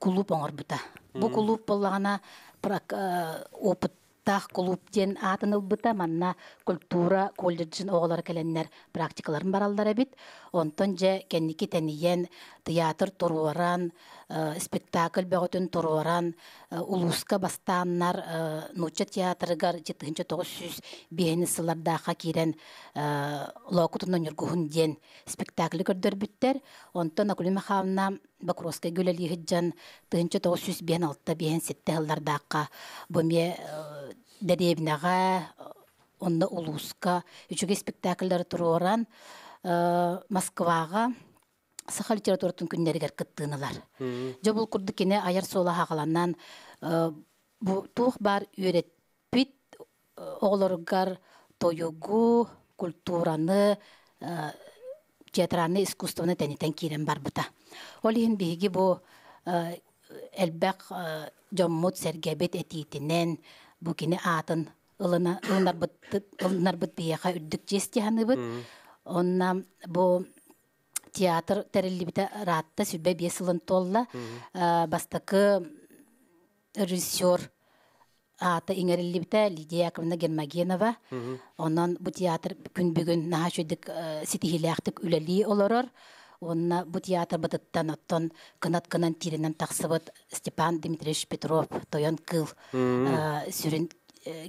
kulub onar bıta. Bu kulub bollağına opıttaq kulubden atınıl bıta, manna kultura kollejin oğuları kelenler praktikaların barallara bit. Ontonca kendiki teniyen tiyatr toruvaran, spektakl böğütün toruvaran, uluska bastanlar, nuçya tiyatrıgar 1905-yıllarda hakiren lokutunun yurguhun den spektakli gördür bitter. Onton Akulima Xavna Bakroska Güleli Hıccan 1905-1907 yıllarda böme derevnağa, onda uluska, üçüge spektaklları toruvaran Moskvağa, Saha literaturatın günleriger kıttığınılar. Jobul kurduk yine ayar sola haqalanan bu tuğ bar üretpit oğlorgar toyugu, kulturanı, teatranı, iskustavını teniten kiren bar buta. Olihin bihigi bu elbaq jommut sergebet etitinen bu kine atın ılınar bıt biyaqa üddük jestihanı bıt. Onnam bu teatr terellibite rahatta sübbe besılın tolla bastakı rejissör ata ingerellibite Lidiya Yakovna Germagenova ondan bu teatr gün bugün nahaşedik sitihilaqtık üleli oloror onna bu teatr batıttan otton kınat kınan tirenen taqsıbıt Stepan Dmitrievich Petrov toyon kıl sürün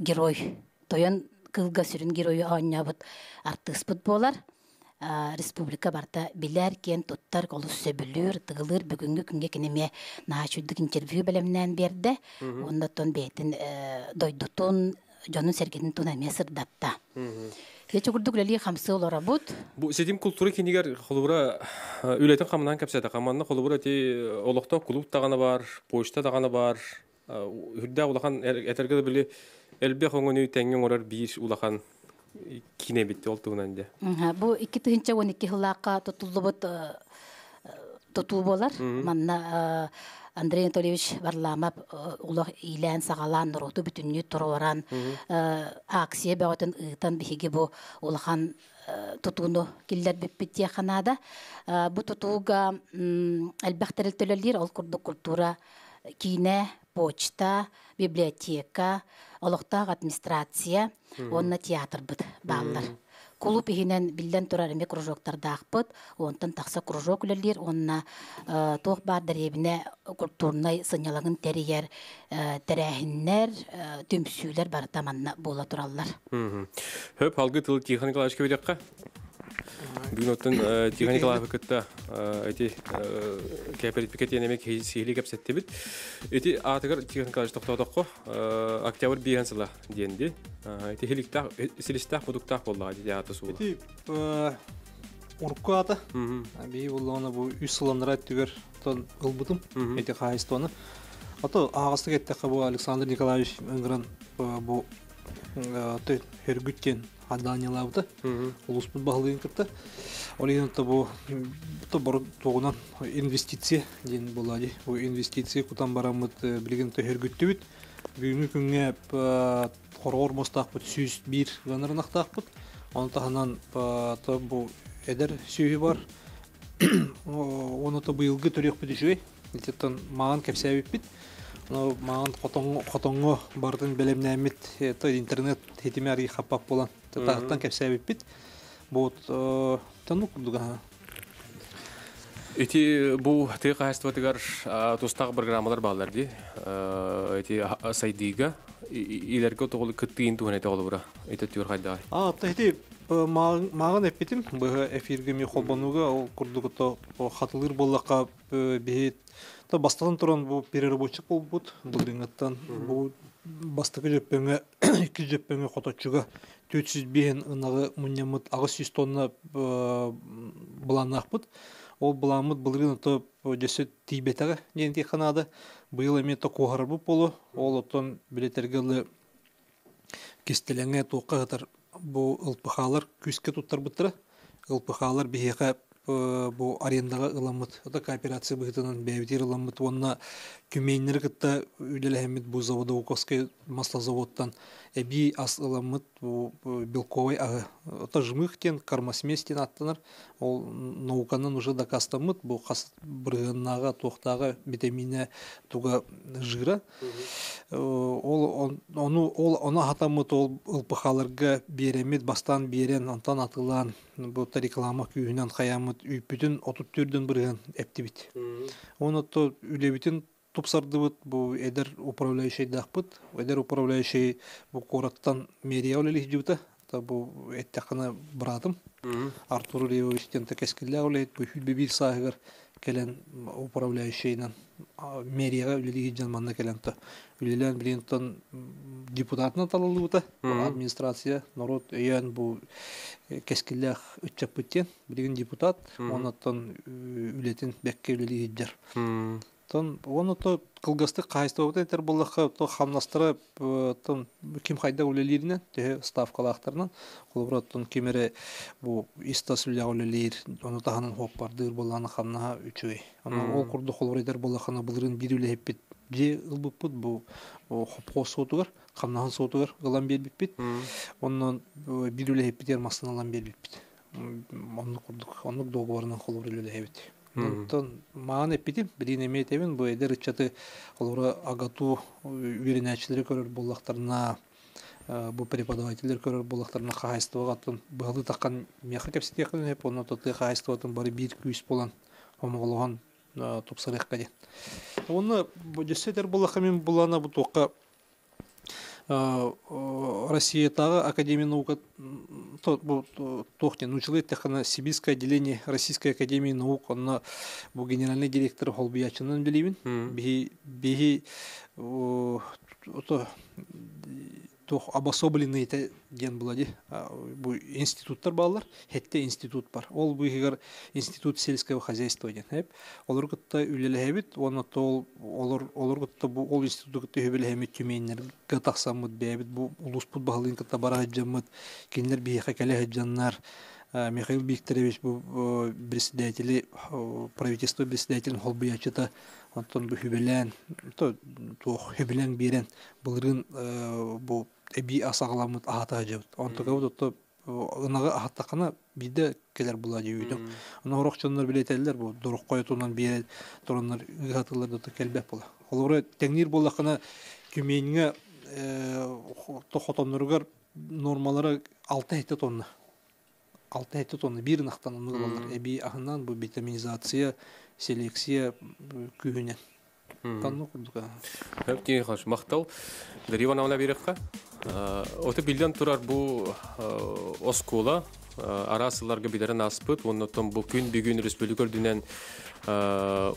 geroy toyon kılga sürün geroyu oynabıt artısbıt bolar Respublika barda bilerken tuttar kolu söbülür, tığılır, bugünkü künge keneme naşüldük interview bölümünden berdi. Onda ton beytin doydutun, jonun sergetin tunamaya sırdatta. Geçe kurduk lali hamsı olara bud. Bu sedim kulturu kiniger kolubura ületin kamından kapsayda kamanına kolubura te olukta kulub dağına var, poşta dağına var. Hürde ulağan etergede bile elbek onunu tengin orar bir ulağan. Kine bitti olduğundan da. Bu 2012 yıllarda tutulubolar. Manna Andrei Anatolieviç Varlamov ulu ilan sağalan rotu bütünlüğü toruvaran aksiye bağıtın ıtan bihigi bu uluğan tutuğunu killer bitti yakınada. Bu tutuğuga elbakteril tölelir ol kurduk kultura kine, poçta, biblioteka, Олықтақ администрация, онна театр бұд, бағылар. Кулып ехінен білден тұрар еме кружоктарда ақпыд, онтын тақса кружок үлілер, онна тоқ бар дәребіне культурнай сыңялығын тәрігер, тәрәхіннер, түмсүйлер бар таманна бола тұралылар. Хөп, алғы тыл Тихон Николаевичке бедеққа? Бүгін оттың Тихон Николаевы күтті кәпірет бекет енемек сейілі кәпсетті біт. Әті атығыр Тихон Николаевич тоқтаудаққо октябр бейгенсіла дейінді. Әті селістақ бұдықтақ болдыға дейді аты суыла. Әті ұрыққы аты. Бейі болдығына бұл үш сыландыра әттігер ұлбытым. Әті қайысты оны. Аты ағыстық әттіққа бұл Александр Николаевич үңгірін бұл өргіткен Аданияла бұты, ұлыспын бағылығын кірті. Олеген бұты бұр тоғынан инвестиция дейін болады. Бұл инвестиция құтан барамыд білген тұты өргітті бүт. Бүгінгі күнге қорғыр мұстақ бұт, 101 ғанырын ақтақ бұт. Оны тағынан бұл әдір сөйі бар. Оны бұл үлгі түрек бұт үші. Ететтен маған кәпсәй біп біт. Маған қотонғы бардың бәлеміне әмет интернет хетіме әрге қаппап болан. Тағыттан кәпсәй бітпіт. Бұд тәнді күрдігі ғана. Әті бұл тегі қайыстыватығар тұстағы программалар бағаларды. Әті сайдығы елерге тұғылы күттігін түгін әті олы бұра. Әті түгір қайдағай. Әті маған әппетім. Бұғы әфирге мен қолбануға күрдігі тұғы қатылыр болаққа бейет. Басталан тұран бұл перерабочық болып бұд, бұл Bastıkı cübbeme, iki cübbeme kotaçıga 400 birin ınağı münyamıt ağız 100 tonna bulanakpıt. O bulanmıt bılırın atıp ceset tibeteri gentik kanadı. Bu yıl emniyette koğarabı bolu. O otan biletergeli kestelene toqa kadar bu ılpıqalar küske tuttar bıtırı. Ilpıqalar bir heka bu arendaga ılamıt. O da kooperasiya bıhtının bevdir ılamıt. Onunla kümeynleri kıtta üdelehemet bu zavoda Ukovskaya masla zavoddan. Ebi as ılamıt bu Belkovay ağı. O da jımıqten, karmasmesten atlanır. O naukanın uşa da kastamıt. Bu kas bırgınağa, tohtağa, vitamine tuga jıra. Ona hatamıt ol ılpıqalarga beremet, bastan beren, antan atılan bu da reklama köyünen kayamıt. Üypütün, otut türdün bırgın eptibit. Onu da ülebitin topsardıbıt bu eder upravlayışay dağpıt. Eder upravlayışay bu korattan meriya olelih cıbıta. Bu ettekini bıradım. Artur Leoviç'ten tekeskille oleyit. Bu hülbe bir sahıgar kelen upravlayışayla meriyaga ülelih cilmanına kelen. Ülelen bilintan депутатна талалыбыта, администрация, народ, ян бу кескиллях үтчапыттен, билген депутат, онаттан үлетин бәкке үлелі еддер. Онатта кылгасты қайыстауыта етер боллаққа, хамнастыра кем қайда үлелерінен, ставкалақтарынан, қолыбыраттан кемері бу истас үлелі үлелер, онатағанын хоппардыр болланы хамнаға үчөй. Ол құрды қолыбыр етер боллаққана бұлырын бір үлі хеппет. Же ылбыппыт бу хопко соотугар, камнахан соотугар ылан бербиппит. Онун бир үле хеппит ярмасын ылан бербиппит. Онук курдук, онук договорунан колур үле хеппит. Онтон маан эппити бирин эме этебин бу эдер ичаты колура агату үйренечилер көрөр боллактарына бу преподавательдер көрөр боллактарына кайыстыга аттын быгылы таккан меха кепсите кылын эп онун тоты кайыстыга аттын бары 1-200 болан омголгон тупсарыкка ден. Оны бөдесетер болаққа мен бұлана бұт оққа Россиятағы Академия наука тоқтен учылы тәқана Сибирское отделение Российской Академии наук онына бұл генеральный директор Холбиячынан білейбін. Беги обособленный ген болады. Бұл институттар балалар, хетте институт бар. Ол бұйығар институт сельского хозяйства деген. Олар күтті үлелі әбет, олар күтті ол институтты күтті өбелі әмет көмейінлер қатақсамыд бәбет. Бұл ұлыспұт бағылын күтті бара ғаджамыд, кенілер бейіқа кәлі ғаджанлар. Михаил Викторович бұл председателі, правительство председателін Холбиячыта онтон бұл хөбелән, хөбелән берен бұлырын бұл әбей асағаламыд ағата ғажабыд. Онтыға бұтты ұнаға ағаттақына биді келер болады өйдің. Оны ұрақчанлар білетелілер бұл дұрық қойатуынан бері тұранлар ғатылар дұты кәлбәк бола. Ол ұрай тәңнер болақына көмейінге тұқотамнырғар нормалары 6 тонна. 6 тонна bir naqtan anılır. Ebi ahından bu vitaminizasiya, seleksiya küyüne. Tanı kurduk. Hepti hoş maqtal. Derivan ona berikka. Otu bilden turar bu oskola arasılarga bilerin aspıt. Ondan bu gün bir gün respublikör dünen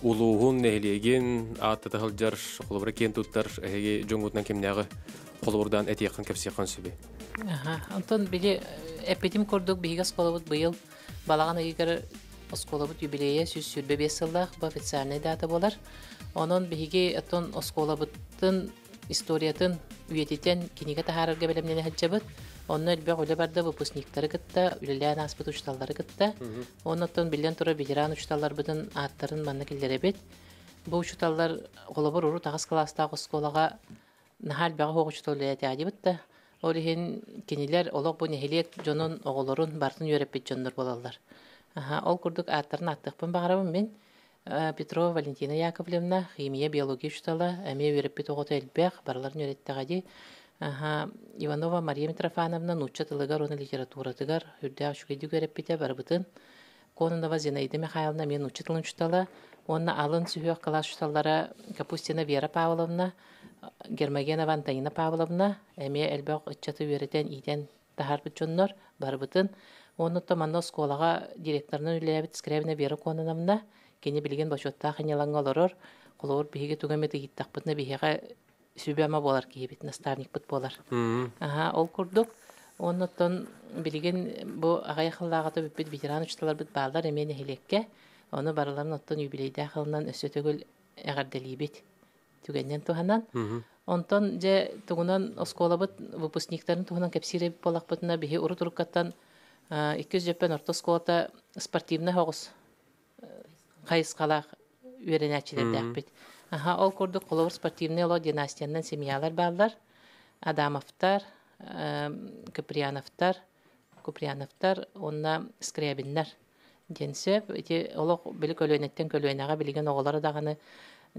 uluğun nehliyegin atatahıljar qolubra kentuttar ehege jongutdan kemnağı qoluburdan eti yaqın kapsiqan sübe. Aha, ondan bile Эпидем көрдік бейгіз қолабыт бұйыл балаған егер ұсқолабыт юбилейе сүз сүрбе 5 жылдақ ба официальный дата болар. Оның бейге әттон ұсқолабыттың историятын үйететен кенеге тағарырға білімнені әджабыт. Оның әлбе қолы барды бұпысниктары күтті, үлілән аспыт ұшталары күтті. Оның әттон білден тұры бедеран ұшталар бұдың аттарын манны келдері бет. Бұл ұшталар қолабыр ұру тағыз кластағы ұсқолаға нахал бағы оқ Олиһин кинилер олог бу нехилек жонун оголорун бартын өрөппет жондор болалар. Ол курдук аттарын аттыкпын багарабын мен Петрова Валентина Яковлевна химия биология учтала, эме өрөппет огото элбек барларын өрөттөгөди. Иванова Мария Митрофановна нучча тылыгар оны литературатыгар үрдө шүгедик өрөппете барбытын. Кононова Зинаида Михайловна мен нучча тылын учтала, онна алын сүйөк калаш учталлары Капустина Вера Павловна Гермогенова Антонина Павловна, әме әлбәқ үтчаты өретен иден тахарбыт жоннор, барбытын. Онытта манна сколаға директорының үләбіт скребіне бері қонынамна, кені білген башотта қынелаңа оларыр, қолауыр бейге түгімеді еттақпытны бейге sübema bolar kiyip nastavnik bit bolar. Aha ol kurduk. Ondan bilgin bu ayaklarda bir bitiren uçtalar bit bağlar emine hilekke. Onu baraların ondan yübiley dağılından ösötögül ağardelibit. Tügenden tuhanan. Ondan ce tuğunan oskola bit vupusniklerin tuğunan kapsire bolak bitna bihi urut urukattan 200 cepen orta skolata sportivna hoğuz. Kayıs kalak ürenatçiler dağbit. Aha ol kurduk kolor sportivna ola dinastiyandan semiyalar bağlar. Adamovtar. Kupriyanovtar, onunla Skriabinler. Gençler, ola bilik ölüynetten kölüyneğe bilgen oğulları dağını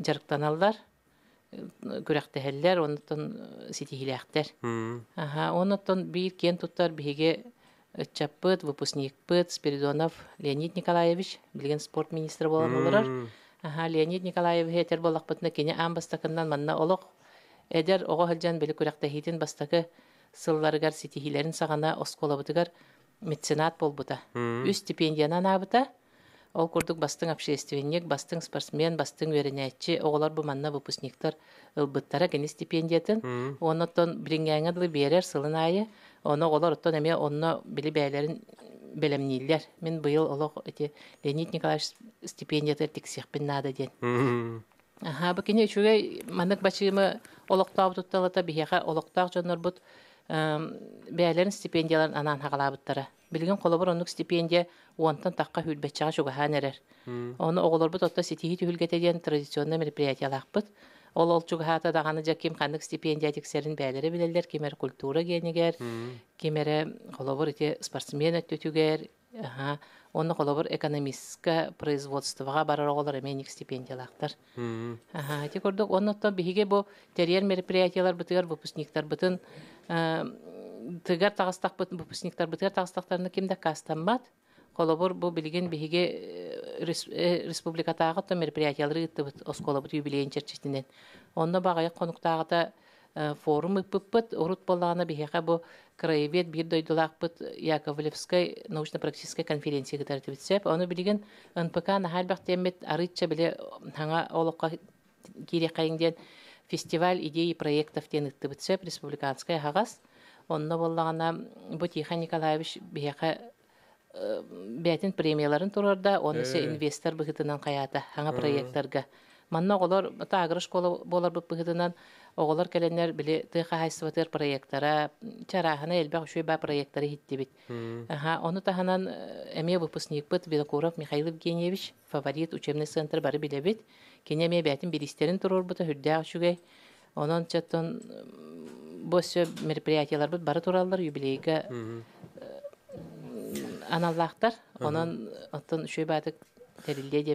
jarıktanarlar, kürekteheller, ondan sitihilekter. Ondan bir ken tutar, bihege ötçapıt, vupusnikpıt, Spiridonov, Leonid Nikolaevich, bilgen sport ministri bolan olarar. Leonid Nikolaevich yeter bolakpıtına kene ambastakından manna ola eder, oğa halcan bilik kürektehidin bastakı sıllarıgar sitihilerin sağına oskolabudugar metsenat bolbuda. Üst stipendiyanan abıda ol kurduk bastın общественник, bastın sportsmen, bastın öğrenatçı oğlar bu manna vupusniktar ılbıttara geni stipendiyatin. Ondan bilingeğine adılı berer sılın ayı. Ona oğlar ottan eme onunla bili beylerin belemniller. Min bu yıl oğlar Leonid Nikolaevich stipendiyatı tiksiyek bin nada den. Bu kene üçüge mannak başımı oloqtağı tuttalata biheğe oloqtağı canlar bud beylerin stipendiyaların anan haqalabıttara. Bilgin kolabor onluk stipendiya ondan taqqa hülbetçağa şugahan erer. Onu oğulur bud otta sitihi tühülget ediyen tradisyonda merpriyatiyalaq bud. Ol şugahata dağanıca kim kandık stipendiya tikserin beylere bilirler. Kimere kultura geniger, kimere kolabor iti sportsmen ötütüger. Onu kolabor ekonomistka производствоға barara oğlar emenik stipendiyalaqtar. Tek orduk, onu da bihige bu teriyer merpriyatiyalar bıtıgar, vupusniktar bıtın, tıgar tağıstaq bıtın, vupusniktar bıtıgar tağıstaqlarını kimde kastanmat. Kolabor bu bilgin bihige respublikatağı da merpriyatiyaları gıttı bıt, oskola bıt yubileyin çerçetinden. Onunla bağaya konuktağı da forum ıpıpıt, urut bolağına bihege bu Краевед bir doydulaq bıt Yakovlevskay Naushno-Praktiskay konferensiya gıtarı tübitsep. Onu bilgin NPK nahalbaq temmet arıtça bile hana oluqa girekayın festival ideyi proyektov den ıttı bitsep Respublikanskay hağas. Onunla bollağına bu Tihan Nikolaevich biheqa beytin premiyaların turur da onu ise investor bıhıtınan kayata hana proyektarga. Manna oğlar ta agırış bolar bıhıtınan oğullar gelenler bile tığa haysivatır proyektara, çarahına elbaq şöybə proyektara hitti bit. Onu da hanan əmiyə vupusnik bit Vinokurov Mikhail Evgeniyevich favorit uçemni sentr barı bile bit. Kene əmiyə bətin bilisterin turur buta hüddəq şügey. Onun çatın bu sö merpriyatiyalar bit barı turallar yubileyga analaqtar. Onun atın şöybətı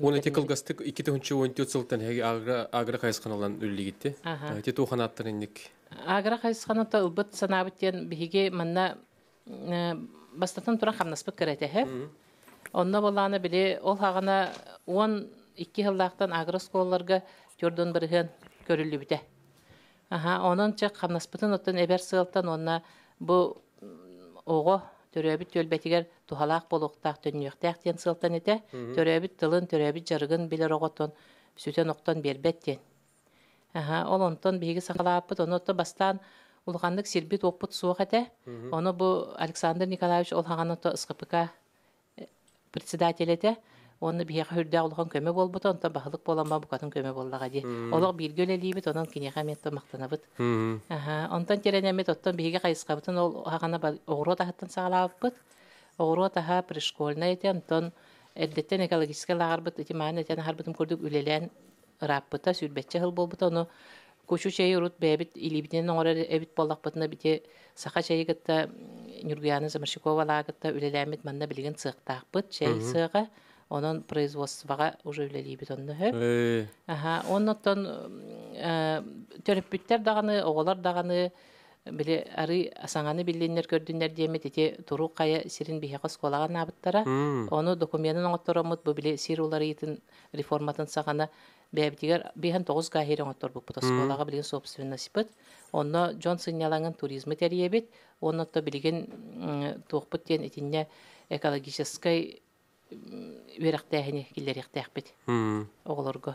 Ona tekil gastık 2014 yılından hegi Agra Kayıs kanalından öyle gitti. Tete o kanattan indik. Agra Kayıs kanalda ılbıt sanabıtyen bihige manna bastatan turan hamnaspık karateh. Onna bolana bile ol hağana 12 yıllaqtan Agra skollarga gördüğün birihin görüllü bide. Onun çak hamnaspıtın ottan eber sığaltan onna bu oğu Töröbüt tölbetiger tuhalaq boluqtaq tönüyöqtaq den sıltan ete. Töröbüt tılın, töröbüt jargın bilir oğuton, süten oqtan berbet den. Ol ondan bihegi saqalapıt, onu da bastan ulğanlık sirbit oput soğuk ete. Onu bu Aleksandr Nikolaevich ol hağanı da ısqıpıka председатель ete. Onu bihegi hürdağ ulğan köme bolbut, ondan baxılıq bolanma bukatın köme bollağa de. Olaq bir göl eliyibit, onun kinega metta maqtanabıt. Ondan terenemet, ondan bihegi qayısqabıtın, ol hağana oğru otahıttan sağlabıt. Oğru otaha prişkolna eten, ondan erdetten ekologiske lağarbıt, etimanın eten harbıtım kurduk ülelen rapbıta, sülbetçe hıl bolbut, onu koşu çayı urut bebit, ilibidinin oğru evit bollaqbıtına biti saqa çayı gıtta, Nurguyana Zamarşikovala gıtta ülelemet manna bilgin sığıqtaqbıt, çayı sığıqa. Onun производствоға уже үлелейбі тонны хөп. Оннаттан төріппіттер дағаны, оғалар дағаны, біле әрі асаңаны білденер көрдіңдер деймет, ете тұру қайы сирін бейхеқі сколаған абыттара. Оны документін оңаттар омыт, бұл біле сир олары етін реформатын сағаны бәбітігер бейхен 9 ғахер оңаттар бұл бұта сколаға білген собствен насипыт. Онна Джон Сынялаңын туризмі тәребет, оннатта білген тоқпыттен етінне экологическай верақтәһіне киллер яқтәхбит. Оғлорго.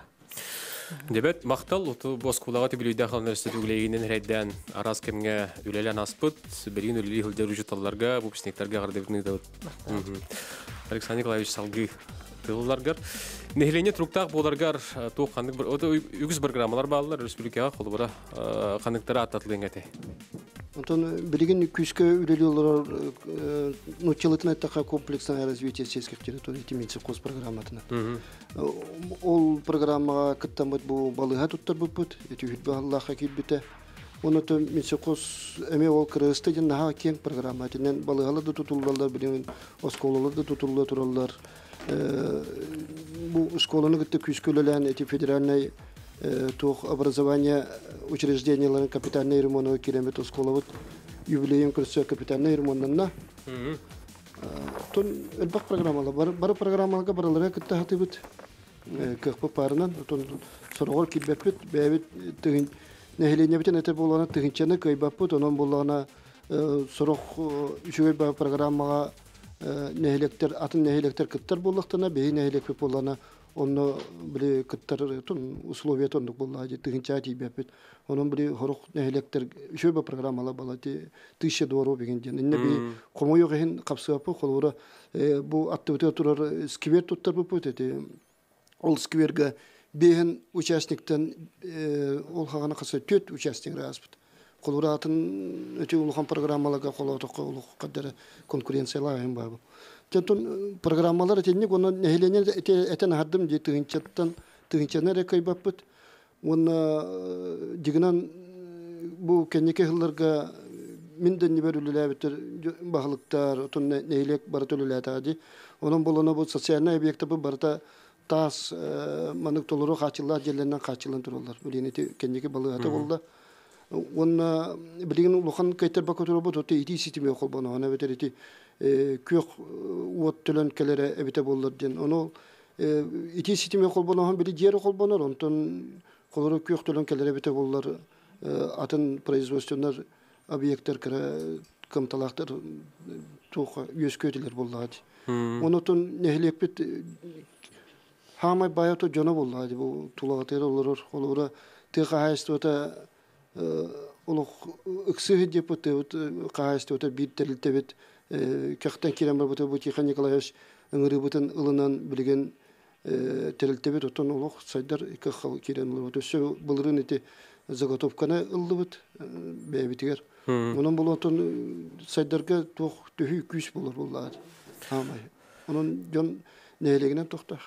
Debet maktal otu boz kulağatı bilüyden halın üstü üleğinin redden araz kemge ülelen aspıt belin üleli hülder ucutallarga bu pisneklerge gardevini dağıt. Alexander Nikolaevich Salgı tığıllargar. Nehirlene truktağ boğlargar toğ kandık bir, o da 101 gramalar bağlılar, Respublikağa kolu bura kandıkları atlatıldığın gete. Ondan bir gün 200 üleli olarak noktalıkına taka kompleksine razviyeti seskek teritoru etimiyeti kos programatına. Ol programa kıttamat bu balığa tuttar bu put, eti hüdbe Allah'a hakit büte. Onu da misekos eme ol kırıstayın daha ken programatinden balığalar da tutulurlar, bilin oskolalar da tutulurlar. Bu oskolanı gitti küskülülen eti federalnay tuğ образование учрежденияларын капитальный ремонту керемет осколовыт юбилейін күрсі капитальный ремонтынна. Тон әлбақ программалар, бары программаларға бараларға кітті хаты бүт қықпы парынан, тон сұрғыр кеббәп бүт, бәйбет түгін, нәхелене бүтін әтіп олғаны түгіншені көйбәп бүт, онын болғана сұрғыр үшігер бағы программаға нәхелектер, атын нәхелектер кіттер болықтына, бейі нәхелек бүп олғана onu bile kıttar tun usloviyet olduk bolladı tığınca diye yapıp onun bile horuk nehlekter şöyle bir program ala balati tışa doğru birinci ne bir komoyu gehen kapsayıp kolora bu aktivite oturur skiver tuttar bu poteti ol skiverga bihen участниктен ol hagana kısa tüt участник rasput kolora atın öte uluhan program ala kolora koluk kadar konkurensiyalar hem var. Çatın programmalar etnik onu nehlene eten hardım diye tığınçattan tığınçana rekayıp put. Ona dignan bu kendike hıllarga minden niberülüler bitir bahlıktar otun nehlek baratülüler tadı. Onun bolana bu sosyal ebiyekte bu barata tas manık toluru kaçıllar yerlerinden kaçılan turlar. Böyleyeti kendike balığı hata oldu. Ona bildiğin ulukan kayıtlar bakatörü bu tadı iti sistemi okul bana. Ona betereti kök uvat tölenkelere evite bollardan onu iti sistemi kolbonahan biri diğer kolbonar ondan kolları kök tölenkelere evite bollar atın производственler obyektler kara kamtalaklar çok yüz kötüler bollardı. Ondan nehliyek bit hamay bayat o cana bollardı bu tulagatlar olur kolları tekahaystoda oluk eksihdi potet kahaystoda bir telitebet Kağıttan kiremler bu tabi ki Nikolaevich Ngributan ılınan bilgen teriltebe tutan oluq saydar kağıt kiremler bu tabi söv bılırın eti zagatopkana ıllı bit beyabitiger. Onun bulantın saydarga toğ tühü küs bulur bulladı. Onun can nehleginen toxtaq.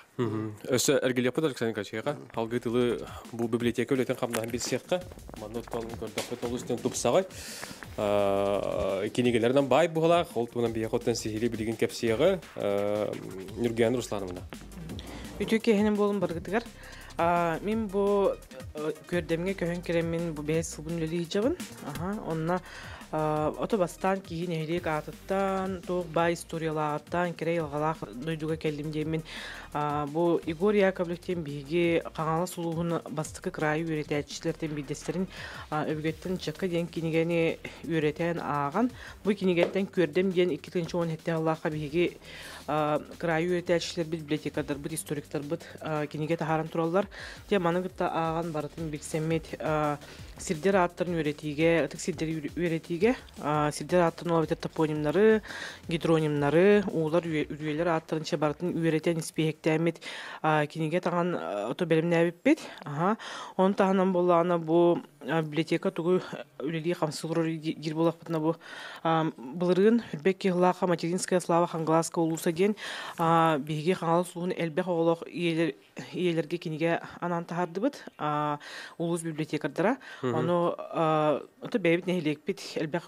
Öse ergil yapıd Alexander Nikolaevich'a halgı tılı bu biblioteka ületen qamdahan bir siyaqqa manot kalın gördaqet olustan tupsağay kinigelerden bay buğalaq oltunan biyaqotan sihili bilgin kapsiyağı Nurgiyan Ruslanımına. Ütü kehinin bolun bargıtıgar. Min bu gördemge köhön keremin bu behes sılbın lülü hicabın. Onna otobastan kihin ehliyek atıttan, toğba istoriyalardan kere yılgalak duyduğa keldim demin. Bu Igor Yakovlev'ten bilgi kanala suluğun bastıkı krayi üreticilerden bilgislerin övgetten çakı den kinigeni üreten ağan. Bu kinigetten gördem den 2-10 hette Allah'a bilgi krayi üreticiler bibliotekadır, bu historikler, bu kiniget haram turallar. Diye manıgıtta ağan baratın bilgisemet Sirder atların üretiğe, atık sirder üretiğe, sirder atların olabilir toponimleri, hidronimleri, oğlar üyeleri atların çabartın üreten ispihektemet kiniget ağan otobelimine evipbet. Onun tahanan bollağına bu biblioteka tuğu üleliği kamsılır girip olaqbıtına bu bılırın Hürbekki Hılaqa, Materinskaya, Slava, Hanglaska olursa den bilgi kanal suğun elbek oğlaq iyelerge kinige anan tahardı bıt uluz bibliotekardara. Onu beyabit nehilik bit elbek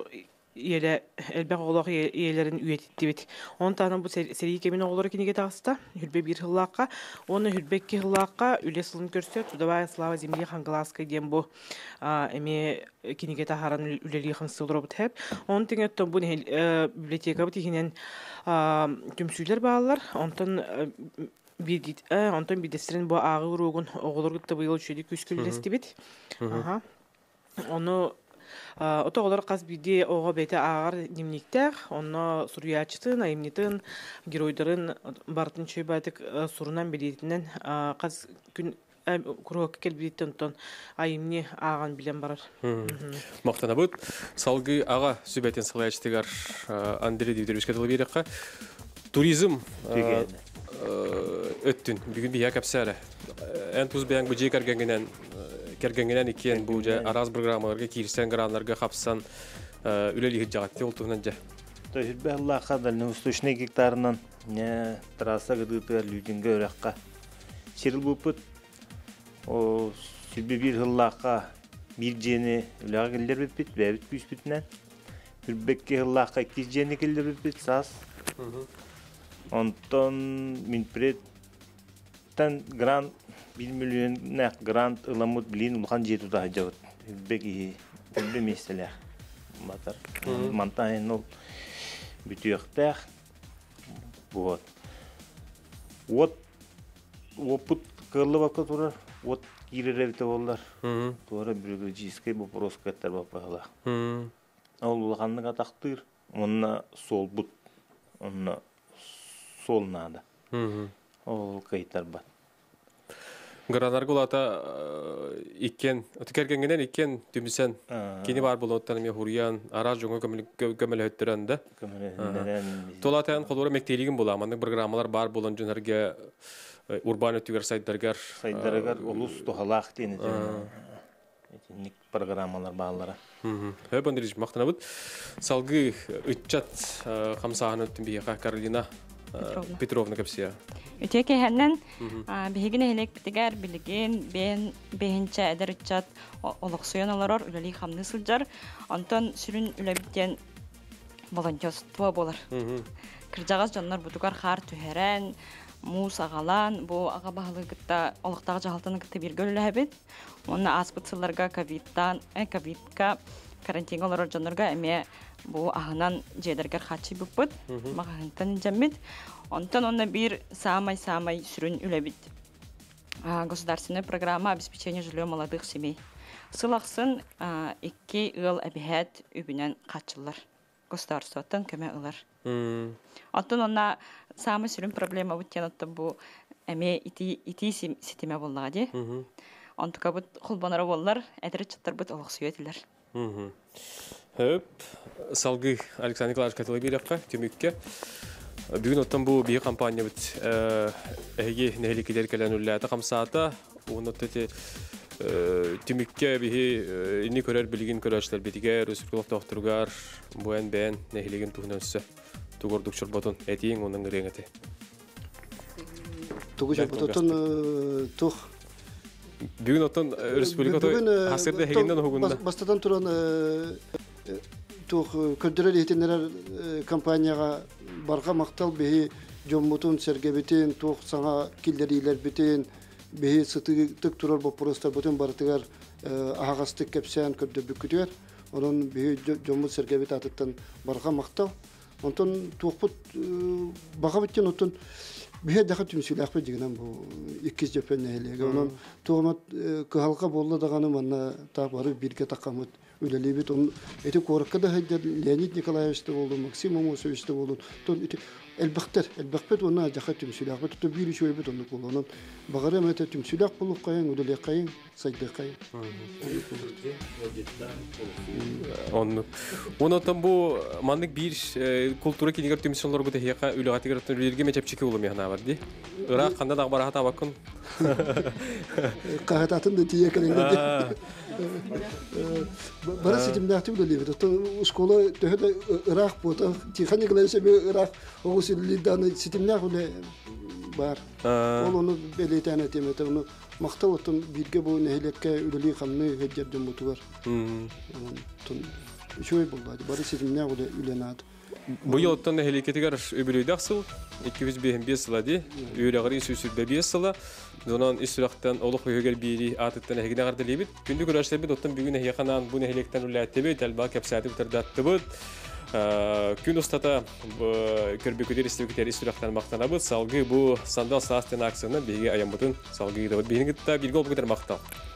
elbek olarak üyelerin üyetti bit. Onun tanrı bu seri kemin olarak kinige tağısıda Hürbe bir Hılaqa, onu Hürbekki Hılaqa üle sılın görsü Tudavaya, Slava, Zemliye, Hanglaska diyen bu eme kinige taharan üleliği hımsılır obut hep. Onun tüngötten bu biblioteka bit ihinen tümsüyler bağlılar. Ondan bir desterin bu ağı ruğun oğulur gıttı bu yıl üçüydük üsküllesti bit. Onu otoğular qazbide oğa bete ağar nimlikter, onu suriyatçıtın, ayimnitin, giroyların barıtın çöy batık surundan belirtinden qaz gün kuruğuk kelbiditten ton ayımni ağan bilen barar. Maqtana bud. Salgı ağa sübeten salayçtigar Andrey Dmitrievich Kadılbeyrekha turizm öttün bugün bir yakapsara. Entuz beyan bujey kargengenen kergengenen iken buja araz programlarga kirsen granlarga hapsan üleli jagatı oltununca. Tecrübe Allah kadar nüfusuna gittarından ne terasa gidiyor lütfen görekka. Şirlbuput o sübbi bir Allah'a bir cene ülkeler bitbit ve bitmiş bitne. Türbeki Allah'a iki cene gelir bitbit sas. Ondan minpretten grant 1 milyon ne grant ılamut bilin ulkan jetu daha cevap. Türbeki türbe mesele matar mantayın ol. Bütüyekte bu ot oput kırlı vakit olur ot girerevte olurlar sonra bürokratik bu prosketler bapalar Allah kanını kataktır onunla sol but onunla sol nada o kayıtlar bat Granargolata ikken ötekerken gelen ikken tümüsen kini var bulunattanım ya huriyan araç jonga gömül höttürende. Tolatayan kolora mekteliğin bulamandık programlar bar bulunca nerge urban ötüver saydargar. Saydargar ulus tohalak deniz. Etnik programlar bağlara. Hep andiriş maktana bud. Salgı üçcat kamsahan öttüm bir yaka Karolina. Petrovna kapsiya. Öteki hemen bihiğin henek bitigar bilgin ben behince edercet olaksiyonlar var üleli hamle sürcer. Anton sürün ülebiten volantiyos tuva bolar. Kırcağız canlar butukar kar tüheren mus ağalan bu ağa bahalı gitta olaktağı cahaltanı gitta bir gölü lehebet. Onunla aspıtçılarga kavittan kavitka karantin olarak canlarga eme bu ahnan cederger kaçı buput, mahından cemid, ondan ona bir samay sürün ülebit. Государственный программа обеспечения жильем молодых семей. Сылақсын 2 yıl әбіхет үбінен қатшылар. Государствоттан көме ылар. Ондан ona самай sürün проблема өттен отты bu әме ити сетеме болнаға де. Онтыка бұд құлбанары болар, әдірі чыттар бұд олық сүйе тілер. Hep salgı Alexander Nikolaevich Kadılbeyrekha tümükke. Bugün otan bu bir kampanya bit. Eğer nehelik ederken ürlerde kamsata, onu tete tümükke bihi ni karar bilgin kararlar bitiger, Respublik Doktorgar bu en ben neheligin tuhnası. Tugurduk şurbatın etiğin onun greneti. Tugurduktan tuh. Bugün otan Respublik Doktorgar hasırda heginden hugunda. Bastadan turan Kördürel ihtineler kampanyaya barga maktal bihi Jomutun sergebetin, tuh sana killeriler bitin, bihi sıtık turar bu prostar bütün barıtıgar ağastık kepsen kördü bükütüyor. Onun bihi Jomut sergebeti atıttan barga maktal. Ondan tuhput baga bitken otun bihi daha tümsüyle akbet diginem bu ikiz cephen neheliye. Onun tuhmat kıhalka bolla dağanım anna tağbarı birge takamut. Öyle libet on eti korkak da hediye Leonid Nikolaevich de oldu, Maxim Amosovich de oldu. Ton eti elbakter ona acıktı müsilak. But to bir şey elbet onu kullanın. Bagarım ete müsilak bulup kayın, öyle kayın, saygı kayın. Onu tam bu manlık bir kültüre ki diğer müsilaklar bu tehiyaka ülkatı kadar ülkeyi meçepçik olum yahna vardı. Irak handa da barahata bakın. Kahatatın da diye kalındı. Barası timdahti bile livet. Oto skola tehde Irak bu. Tihan Nikolaevich bir Irak oğusu lidanı sitimlah bile var. Onu belirten etimete onu maktal oton birge bu nehlekke üleli kamni hedjed demutu var. Şöyle buldu. Barası timdahti bile ülenad. Bu yoldan nehleketi kadar öbürü daxıl 205 sıladi, üyelerin süsübde bir sıla, donan istirahattan oluk ve hügel biri atıttan nehgine kadar libit. Günlük uğraşlar bir dottan bugün nehyanan bu nehlekten ürletebi, telba kapsaydı utardattı bud. Gün ustata körbüküder istirikler istirahattan maktan bud. Salgı bu sandal sahasından aksana bilgi ayamudun salgıyı da bud. Bilgi de bir gol bu kadar maktan.